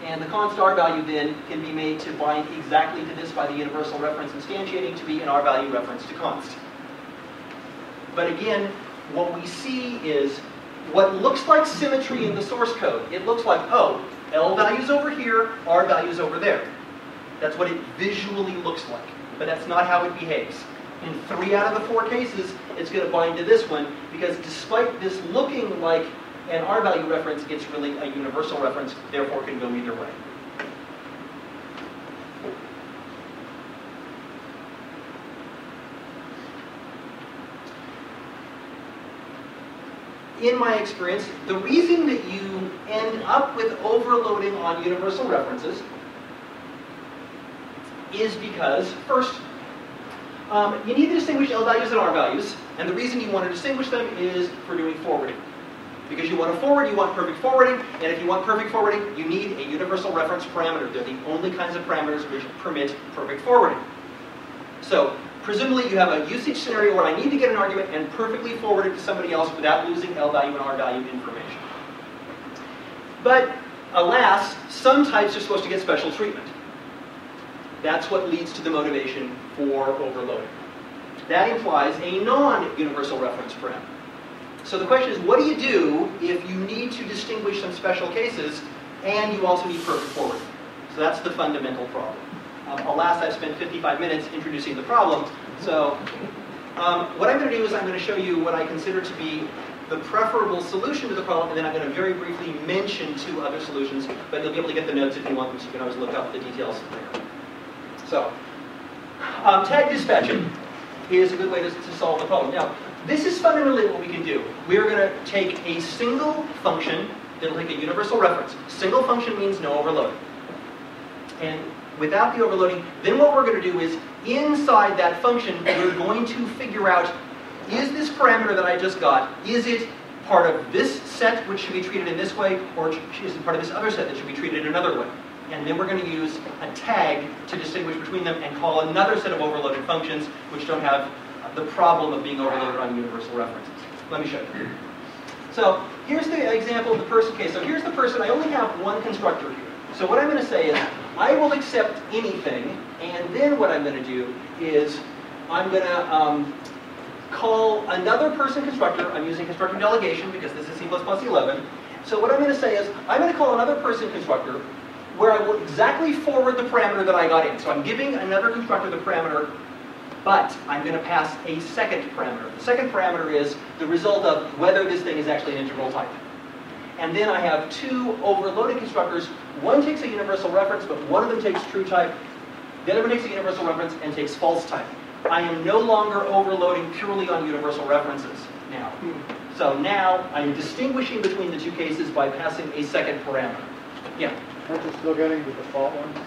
And the const R value then can be made to bind exactly to this by the universal reference instantiating to be an R value reference to const. But again, what we see is what looks like symmetry in the source code. It looks like, oh, L value's over here, R value's over there. That's what it visually looks like, but that's not how it behaves. In 3 out of the 4 cases, it's going to bind to this one, because despite this looking like an R-value reference, it's really a universal reference, therefore can go either way. In my experience, the reason that you end up with overloading on universal references is because, first, you need to distinguish L values and R values, and the reason you want to distinguish them is for doing forwarding. Because you want to forward, you want perfect forwarding, and if you want perfect forwarding, you need a universal reference parameter. They're the only kinds of parameters which permit perfect forwarding. So, presumably you have a usage scenario where I need to get an argument and perfectly forward it to somebody else without losing L value and R value information. But, alas, some types are supposed to get special treatment. That's what leads to the motivation for overloading. That implies a non-universal reference parameter. So the question is, what do you do if you need to distinguish some special cases and you also need perfect forward? So that's the fundamental problem. Alas, I've spent 55 minutes introducing the problem. So what I'm going to do is I'm going to show you what I consider to be the preferable solution to the problem, and then I'm going to very briefly mention 2 other solutions, but you'll be able to get the notes if you want them, so you can always look up the details there. So, tag dispatching is a good way to solve the problem. Now, this is fundamentally what we can do. We are going to take a single function that will take a universal reference. Single function means no overloading. And without the overloading, then what we're going to do is, inside that function, we're going to figure out, is this parameter that I just got, is it part of this set which should be treated in this way, or is it part of this other set that should be treated in another way? And then we're going to use a tag to distinguish between them and call another set of overloaded functions which don't have the problem of being overloaded on universal references. Let me show you. So here's the example of the person case. So here's the person. I only have one constructor here. So what I'm going to say is I will accept anything, and then what I'm going to do is I'm going to call another person constructor. I'm using constructor delegation because this is C++11. So what I'm going to say is I'm going to call another person constructor where I will exactly forward the parameter that I got in. So I'm giving another constructor the parameter, but I'm going to pass a second parameter. The second parameter is the result of whether this thing is actually an integral type. And then I have 2 overloaded constructors. One takes a universal reference, but one of them takes true type. The other one takes a universal reference and takes false type. I am no longer overloading purely on universal references now. So now I'm distinguishing between the 2 cases by passing a second parameter. Yeah? Aren't you still getting the default ones?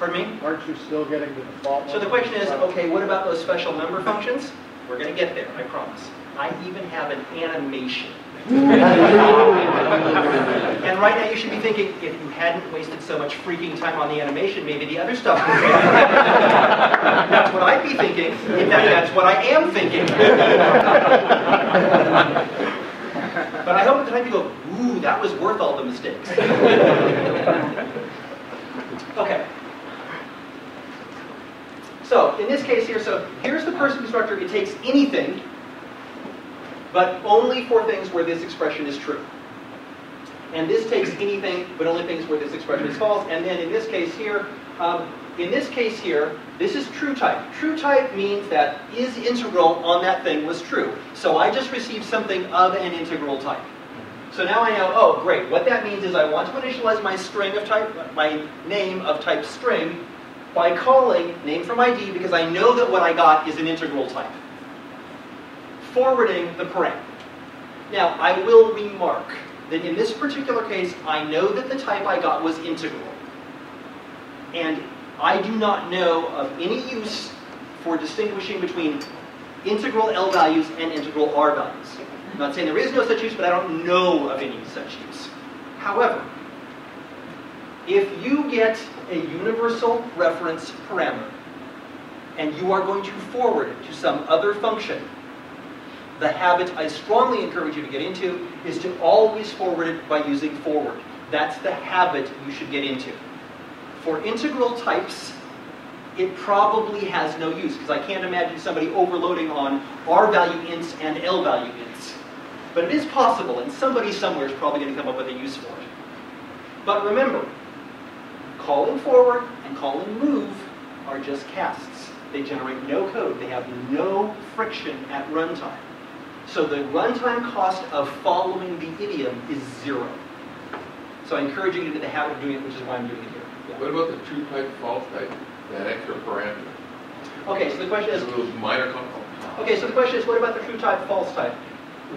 Pardon me? Aren't you still getting the default ones? So the question is, okay, what about those special member functions? We're going to get there, I promise. I even have an animation. And right now you should be thinking, if you hadn't wasted so much freaking time on the animation, maybe the other stuff would be. That's what I'd be thinking. In fact, that's what I am thinking. But I hope at the time you go, ooh, that was worth all the mistakes. Okay. So, in this case here, so here's the person constructor. It takes anything, but only for things where this expression is true. And this takes anything, but only things where this expression is false. And then in this case here, this is true type. True type means that is integral on that thing was true. So I just received something of an integral type. So now I know, oh, great, what that means is I want to initialize my string of type, my name of type string by calling name from ID, because I know that what I got is an integral type. Forwarding the param. Now, I will remark that in this particular case, I know that the type I got was integral. And I do not know of any use for distinguishing between integral L values and integral R values. I'm not saying there is no such use, but I don't know of any such use. However, if you get a universal reference parameter and you are going to forward it to some other function, the habit I strongly encourage you to get into is to always forward it by using forward. That's the habit you should get into. For integral types, it probably has no use, because I can't imagine somebody overloading on R-value ints and L-value ints. But it is possible, and somebody somewhere is probably going to come up with a use for it. But remember, calling forward and calling move are just casts. They generate no code. They have no friction at runtime. So the runtime cost of following the idiom is zero. So I encourage you to get the habit of doing it, which is why I'm doing it here. Yeah. What about the true type, false type, that extra parameter? Okay, so the question is... Those minor components. Okay, so the question is, what about the true type, false type?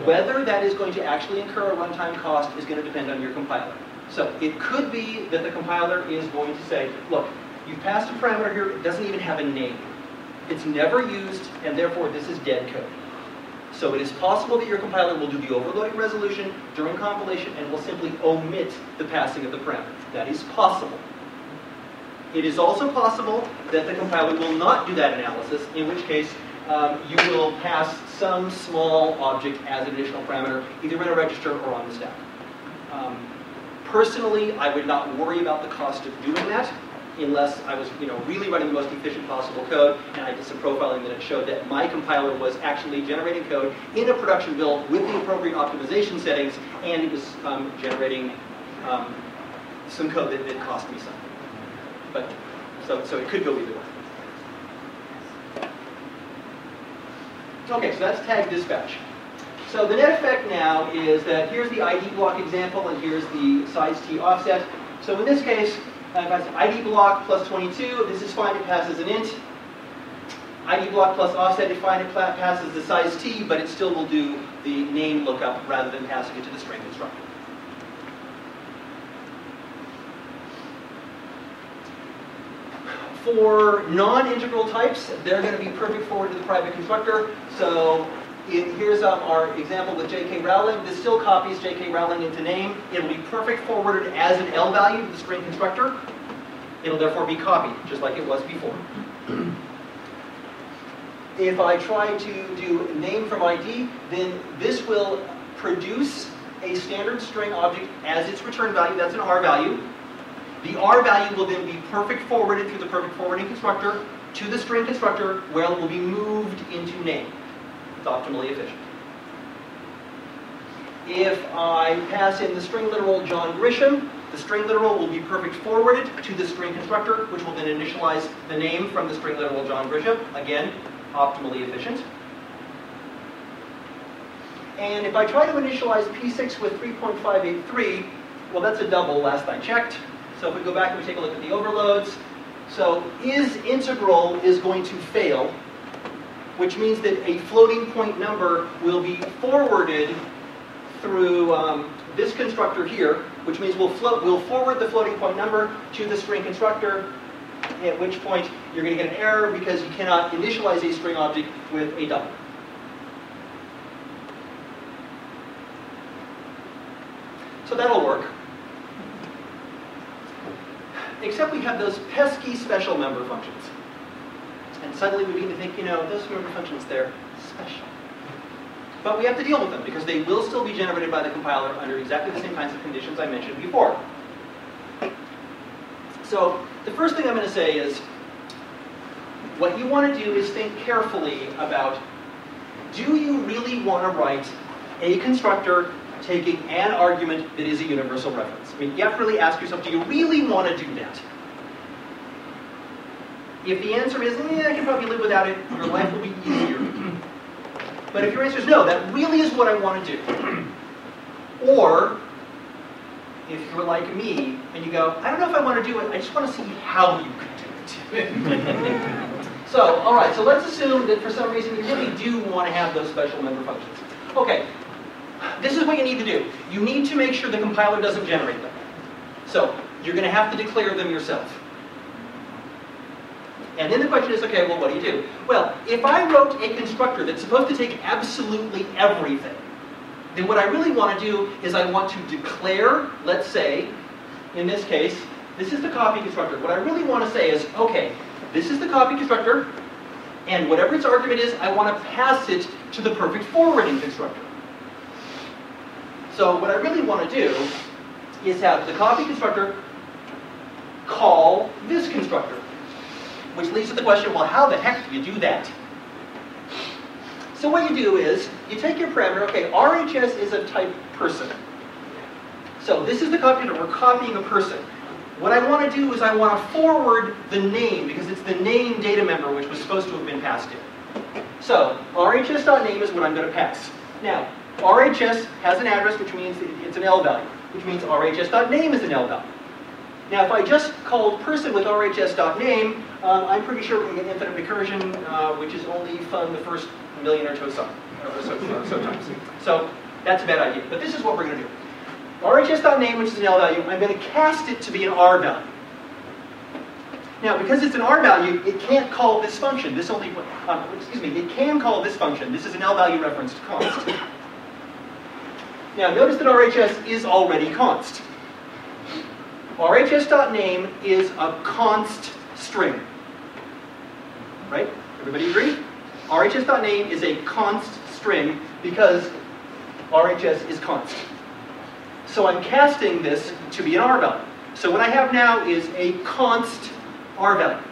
Whether that is going to actually incur a runtime cost is going to depend on your compiler. So it could be that the compiler is going to say, look, you've passed a parameter here, it doesn't even have a name. It's never used, and therefore this is dead code. So it is possible that your compiler will do the overloading resolution during compilation and will simply omit the passing of the parameter. That is possible. It is also possible that the compiler will not do that analysis, in which case you will pass some small object as an additional parameter, either in a register or on the stack. Personally, I would not worry about the cost of doing that, unless I was really running the most efficient possible code, and I did some profiling that it showed that my compiler was actually generating code in a production build with the appropriate optimization settings, and it was generating some code that did cost me something. But so it could go either way. Okay, so that's tag dispatch. So the net effect now is that here's the ID block example, and here's the size t offset. So in this case, if I say ID block plus 22, this is fine, it passes an int. ID block plus offset, it's fine, it passes the size t, but it still will do the name lookup rather than passing it to the string constructor. For non-integral types, they're going to be perfect forward to the private constructor. So here's our example with JK Rowling. This still copies JK Rowling into name. It'll be perfect forwarded as an L value to the string constructor. It'll therefore be copied, just like it was before. If I try to do name from ID, then this will produce a standard string object as its return value. That's an R value. The R value will then be perfect forwarded through the perfect forwarding constructor to the string constructor, where it will be moved into name. It's optimally efficient. If I pass in the string literal John Grisham, the string literal will be perfect forwarded to the string constructor, which will then initialize the name from the string literal John Grisham. Again, optimally efficient. And if I try to initialize P6 with 3.583, well, that's a double last I checked. So if we go back and we take a look at the overloads, so isIntegral is going to fail, which means that a floating point number will be forwarded through this constructor here, which means we'll forward the floating point number to the string constructor, at which point you're going to get an error because you cannot initialize a string object with a double. So that'll work. Except we have those pesky special member functions. And suddenly we begin to think, those member functions, they're special. But we have to deal with them, because they will still be generated by the compiler under exactly the same kinds of conditions I mentioned before. So the first thing I'm going to say is, what you want to do is think carefully about, do you really want to write a constructor taking an argument that is a universal reference? I mean, you have to really ask yourself, do you really want to do that? If the answer is, I can probably live without it, your life will be easier. But if your answer is, no, that really is what I want to do. Or, if you're like me, and you go, I don't know if I want to do it, I just want to see how you can do it. So, all right, so let's assume that for some reason you really do want to have those special member functions. Okay, this is what you need to do. You need to make sure the compiler doesn't generate them. So, you're going to have to declare them yourself. And then the question is, okay, well, what do you do? Well, if I wrote a constructor that's supposed to take absolutely everything, then what I really want to do is I want to declare, let's say, in this case, this is the copy constructor. What I really want to say is, okay, this is the copy constructor, and whatever its argument is, I want to pass it to the perfect forwarding constructor. So what I really want to do is have the copy constructor call this constructor, which leads to the question, well, how the heck do you do that? So what you do is, you take your parameter, okay, RHS is a type person. So this is the copy that we're copying a person. What I want to do is I want to forward the name, because it's the name data member which was supposed to have been passed in. So RHS.name is what I'm going to pass. Now, RHS has an address, which means it's an L value, which means RHS.name is an L value. Now, if I just called person with RHS.name, I'm pretty sure we can get infinite recursion, which is only fun the first million or so times. So that's a bad idea. But this is what we're going to do. RHS.name, which is an L value, I'm going to cast it to be an R value. Now, because it's an R value, it can't call this function. This only, excuse me, it can call this function. This is an L value referenced const. Now, notice that RHS is already const. RHS.name is a const string. Right? Everybody agree? RHS.name is a const string because RHS is const. So I'm casting this to be an R value. So what I have now is a const R value.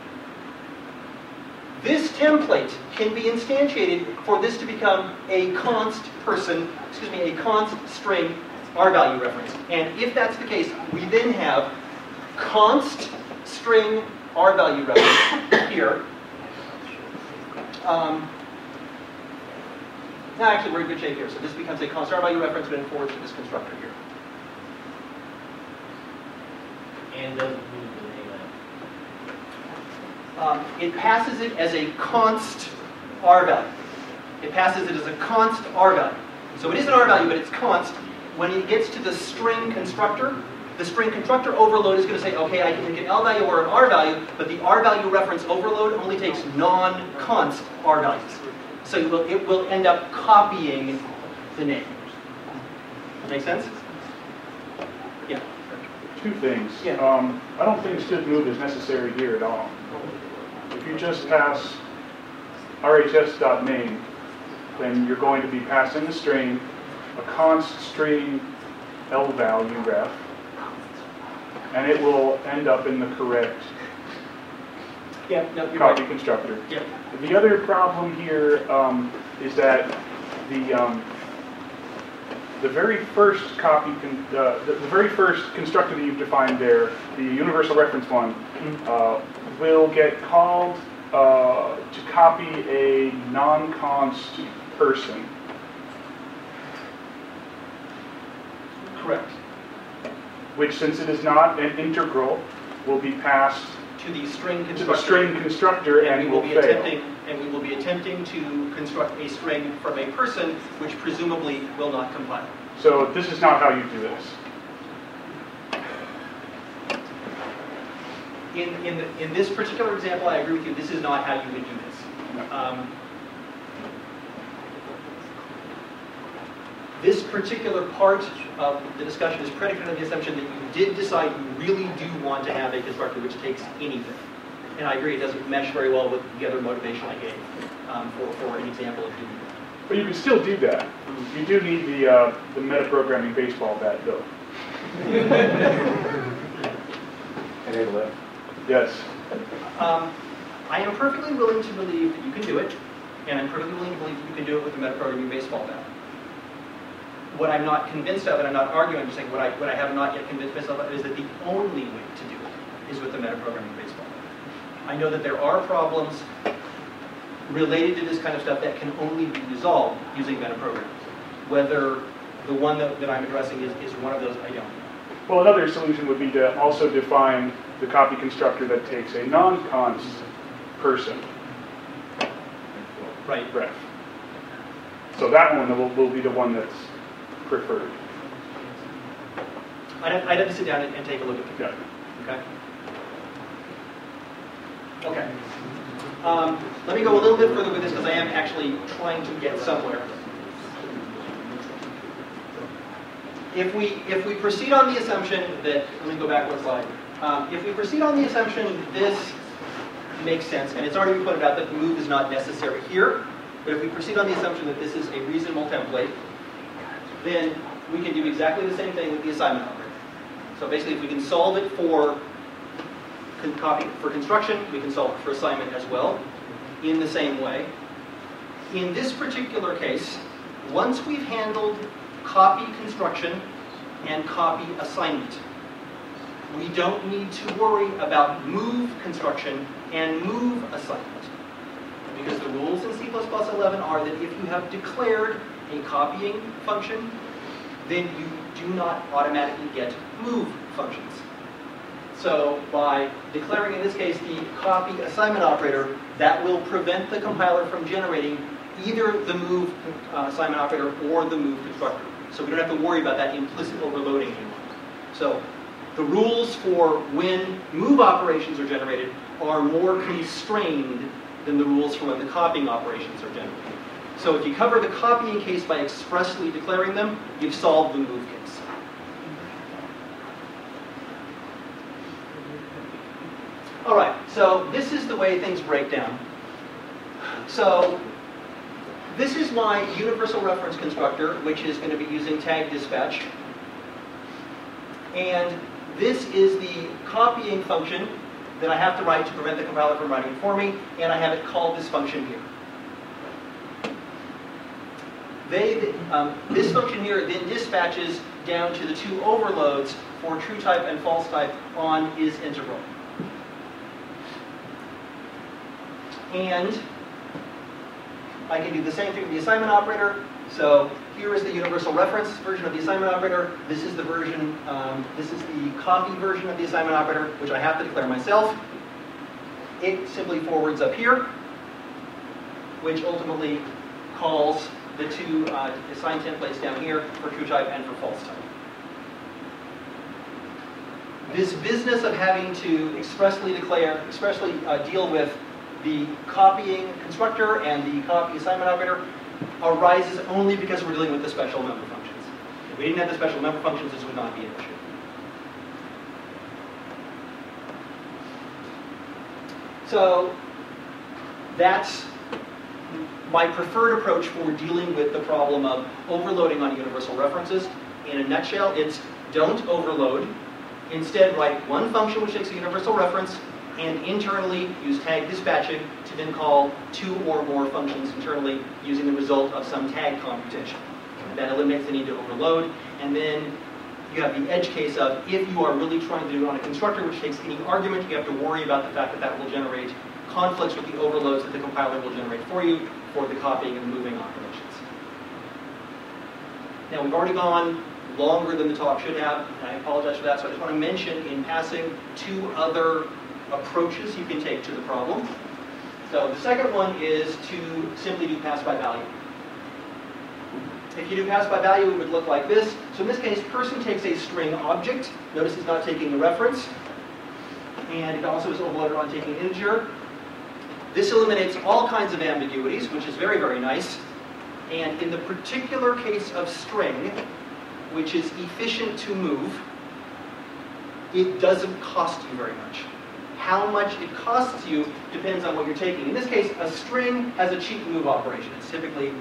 This template can be instantiated for this to become a const person, excuse me, a const string R value reference. And if that's the case, we then have const string R value reference here. Now actually we're in good shape here. So this becomes a const R value reference and forward to this constructor here. And doesn't move the name out. It passes it as a const R value. It passes it as a const R value. So it is an R value, but it's const. When it gets to the string constructor overload is going to say, okay, I can make an L value or an R value, but the R value reference overload only takes non-const R values. So it will end up copying the name. Make sense? Yeah. Two things. Yeah. I don't think std::move is necessary here at all. If you just pass RHS.name, then you're going to be passing the string a const string L value ref, and it will end up in the correct copy constructor. Yeah. The other problem here is that the very first copy, the very first constructor that you've defined there, the universal reference one, will get called to copy a non-const person. Correct. Which, since it is not an integral, will be passed to the string constructor, and will fail. We will be attempting to construct a string from a person, which presumably will not compile. So this is not how you do this. In this particular example, I agree with you. This is not how you would do this. This particular part of the discussion is predicated on the assumption that you did decide you really do want to have a constructor which takes anything. And I agree, it doesn't mesh very well with the other motivation I gave for an example of doing that. But you can still do that. You do need the metaprogramming baseball bat, though. Enable it. Yes. I am perfectly willing to believe that you can do it, and I'm perfectly willing to believe that you can do it with the metaprogramming baseball bat. What I'm not convinced of, and I'm not arguing, I'm just saying what I have not yet convinced myself of is that the only way to do it is with the metaprogramming baseball. I know that there are problems related to this kind of stuff that can only be resolved using metaprogramming. Whether the one that I'm addressing is one of those, I don't know. Well, another solution would be to also define the copy constructor that takes a non-const person. Right. Ref. So that one will be the one that's preferred. I'd have to sit down and take a look at the code. Okay. Okay. Let me go a little bit further with this because I am actually trying to get somewhere. If we proceed on the assumption that, let me go back one slide. If we proceed on the assumption that this makes sense, and it's already been pointed out that the move is not necessary here, but if we proceed on the assumption that this is a reasonable template, then we can do exactly the same thing with the assignment operator. So basically, if we can solve it for construction, we can solve it for assignment as well, in the same way. In this particular case, once we've handled copy construction and copy assignment, we don't need to worry about move construction and move assignment, because the rules in C++11 are that if you have declared a copying function, then you do not automatically get move functions. So by declaring, in this case, the copy assignment operator, that will prevent the compiler from generating either the move assignment operator or the move constructor. So we don't have to worry about that implicit overloading anymore. So the rules for when move operations are generated are more constrained than the rules for when the copying operations are generated. So if you cover the copying case by expressly declaring them, you've solved the move case. All right, so this is the way things break down. So this is my universal reference constructor, which is going to be using tag dispatch. And this is the copying function that I have to write to prevent the compiler from writing it for me, and I have it call this function here. This function here then dispatches down to the two overloads for true type and false type on is integral. And I can do the same thing with the assignment operator. So here is the universal reference version of the assignment operator. This is the version, this is the copy version of the assignment operator, which I have to declare myself. It simply forwards up here, which ultimately calls the two assigned templates down here for true type and for false type. This business of having to expressly declare, deal with the copying constructor and the copy assignment operator arises only because we're dealing with the special member functions. If we didn't have the special member functions, this would not be an issue. So that's my preferred approach for dealing with the problem of overloading on universal references. In a nutshell, it's don't overload. Instead, write one function which takes a universal reference, and internally use tag dispatching to then call two or more functions internally using the result of some tag computation. That eliminates the need to overload. And then you have the edge case of, if you are really trying to do it on a constructor which takes any argument, you have to worry about the fact that that will generate conflicts with the overloads that the compiler will generate for you for the copying and moving operations. Now, we've already gone longer than the talk should have, and I apologize for that, so I just want to mention in passing two other approaches you can take to the problem. So the second one is to simply do pass by value. If you do pass by value, it would look like this. So in this case, person takes a string object. Notice it's not taking a reference. And it also is overloaded on taking an integer. This eliminates all kinds of ambiguities, which is very, very nice. And in the particular case of string, which is efficient to move, it doesn't cost you very much. How much it costs you depends on what you're taking. In this case, a string has a cheap move operation. It's typically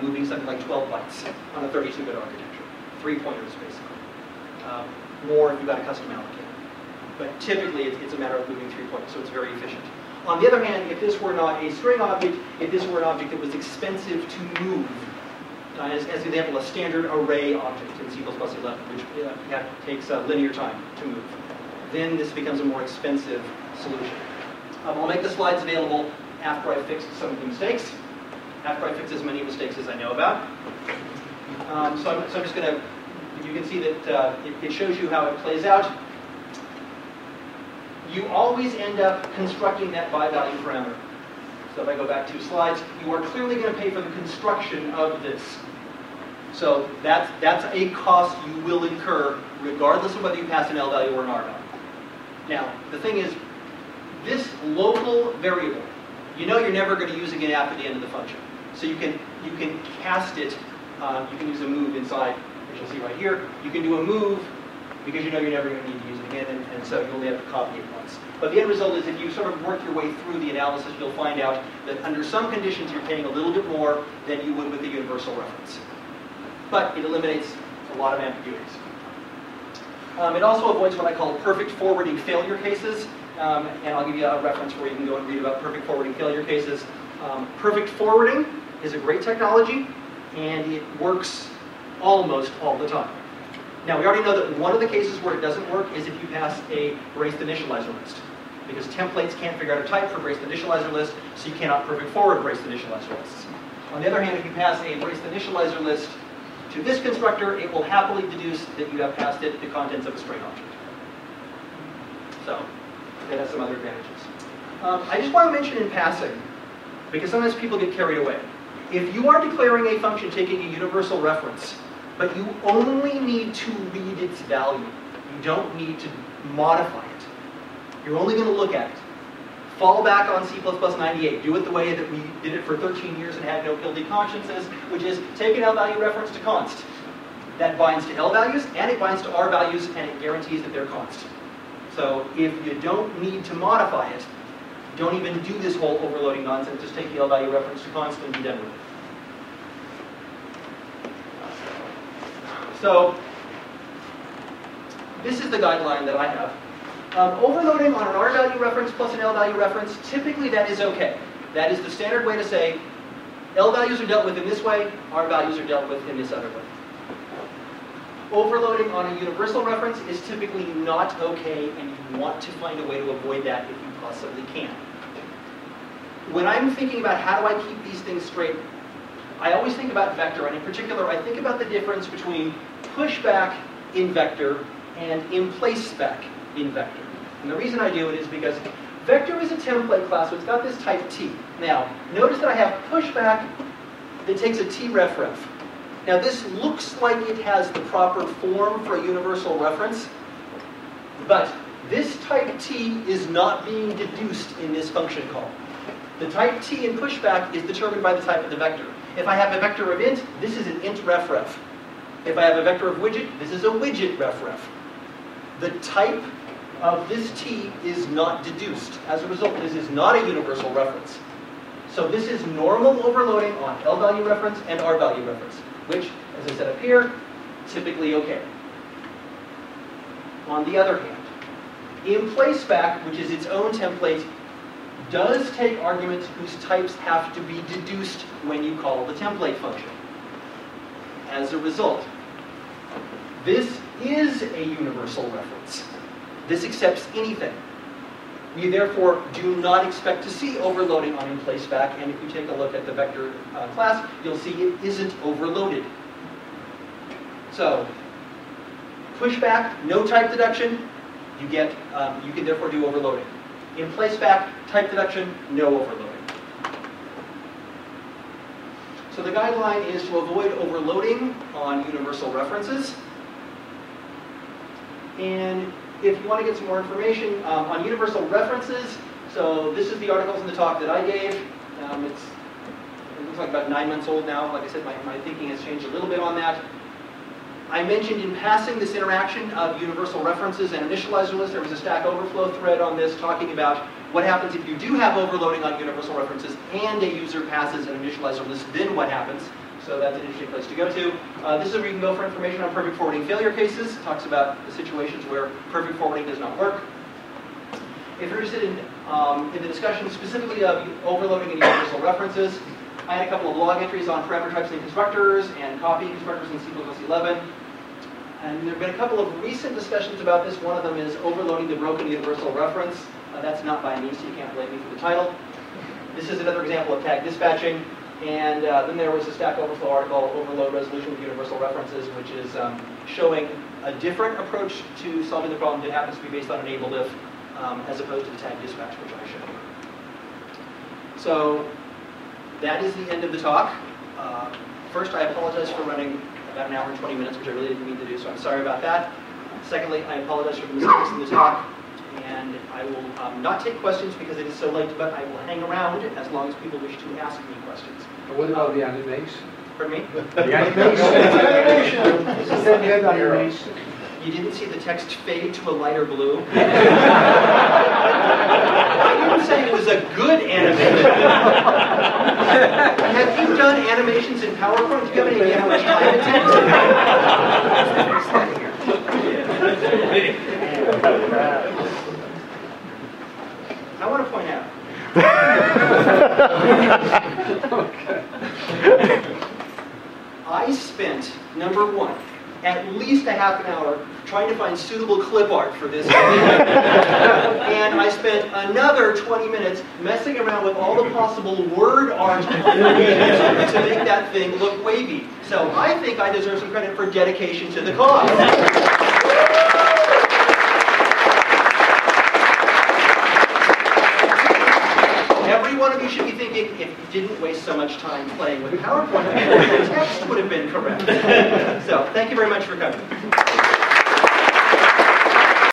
moving something like 12 bytes on a 32-bit architecture. 3-pointers, basically. More if you've got a custom allocator. But typically, it's a matter of moving 3 pointers, so it's very efficient. On the other hand, if this were not a string object, if this were an object that was expensive to move, as an example, a standard array object in C++11, which takes linear time to move, then this becomes a more expensive solution. I'll make the slides available after I fix some of the mistakes, after I fix as many mistakes as I know about. So I'm just going to, you can see that it shows you how it plays out. You always end up constructing that by value parameter. So if I go back 2 slides, you are clearly going to pay for the construction of this. So that's a cost you will incur regardless of whether you pass an L value or an R value. Now, the thing is, this local variable, you know you're never going to use again after the end of the function. So you can cast it, you can use a move inside, which you'll see right here. You can do a move because you know you're never going to need to use it again, and so you only have to copy it once. But the end result is if you sort of work your way through the analysis, you'll find out that under some conditions you're paying a little bit more than you would with a universal reference. But it eliminates a lot of ambiguities. It also avoids what I call perfect forwarding failure cases, and I'll give you a reference where you can go and read about perfect forwarding failure cases. Perfect forwarding is a great technology, and it works almost all the time. Now, we already know that one of the cases where it doesn't work is if you pass a braced initializer list, because templates can't figure out a type for braced initializer list, so you cannot perfect forward braced initializer lists. On the other hand, if you pass a braced initializer list to this constructor, it will happily deduce that you have passed it the contents of a string object. So, that has some other advantages. I just want to mention in passing, because sometimes people get carried away. If you are declaring a function taking a universal reference, but you only need to read its value, you don't need to modify it, you're only going to look at it. Fall back on C++98. Do it the way that we did it for 13 years and had no guilty consciences, which is take an L-value reference to const. That binds to L-values, and it binds to R-values, and it guarantees that they're const. So if you don't need to modify it, don't even do this whole overloading nonsense. Just take the L-value reference to const and be done with it. So this is the guideline that I have. Overloading on an R-value reference plus an L-value reference, typically that is okay. That is the standard way to say L-values are dealt with in this way, R-values are dealt with in this other way. Overloading on a universal reference is typically not okay, and you want to find a way to avoid that if you possibly can. When I'm thinking about how do I keep these things straight, I always think about vector, and in particular I think about the difference between pushback in vector and in place spec in vector. And the reason I do it is because vector is a template class, so it's got this type T. Now, notice that I have pushback that takes a tref. Now, this looks like it has the proper form for a universal reference, but this type T is not being deduced in this function call. The type T in pushback is determined by the type of the vector. If I have a vector of int, this is an int ref. If I have a vector of widget, this is a widget ref. The type of this T is not deduced. As a result, this is not a universal reference. So this is normal overloading on L-value reference and R-value reference, which, as I said up here, typically okay. On the other hand, in place spec, which is its own template, does take arguments whose types have to be deduced when you call the template function. As a result, this is a universal reference. This accepts anything. We therefore do not expect to see overloading on in place spec, and if you take a look at the vector class, you'll see it isn't overloaded. So, pushback, no type deduction, you get, you can therefore do overloading. In place spec, type deduction, no overloading. So the guideline is to avoid overloading on universal references. And if you want to get some more information on universal references, so this is the articles in the talk that I gave. It looks like about 9 months old now. Like I said, my thinking has changed a little bit on that. I mentioned in passing this interaction of universal references and initializer lists. There was a Stack Overflow thread on this talking about what happens if you do have overloading on universal references and a user passes an initializer list, then what happens? So that's an interesting place to go to. This is where you can go for information on perfect forwarding failure cases. It talks about the situations where perfect forwarding does not work. If you're interested in the discussion specifically of overloading and universal references, I had a couple of blog entries on parameter types and constructors and copying constructors in C++11. And there have been a couple of recent discussions about this. One of them is overloading the broken universal reference. That's not by me, so you can't blame me for the title. This is another example of tag dispatching. And then there was a Stack Overflow article, Overload Resolution with Universal References, which is showing a different approach to solving the problem that happens to be based on enabled if, as opposed to the tag dispatch, which I showed. So that is the end of the talk. First, I apologize for running about an hour and 20 minutes, which I really didn't mean to do, so I'm sorry about that. Secondly, I apologize for the mistakes in the talk. and I will not take questions because it is so late, but I will hang around as long as people wish to ask me questions. What about the animation? Pardon me? The animation! You didn't see the text fade to a lighter blue? I didn't say it was a good animation. Have you done animations in PowerPoint? Do you have any idea how much time it takes? I want to point out. I spent, number one, at least a half an hour trying to find suitable clip art for this. And I spent another 20 minutes messing around with all the possible word art to make that thing look wavy. So I think I deserve some credit for dedication to the cause. If you didn't waste so much time playing with PowerPoint, the text would have been correct. So, thank you very much for coming.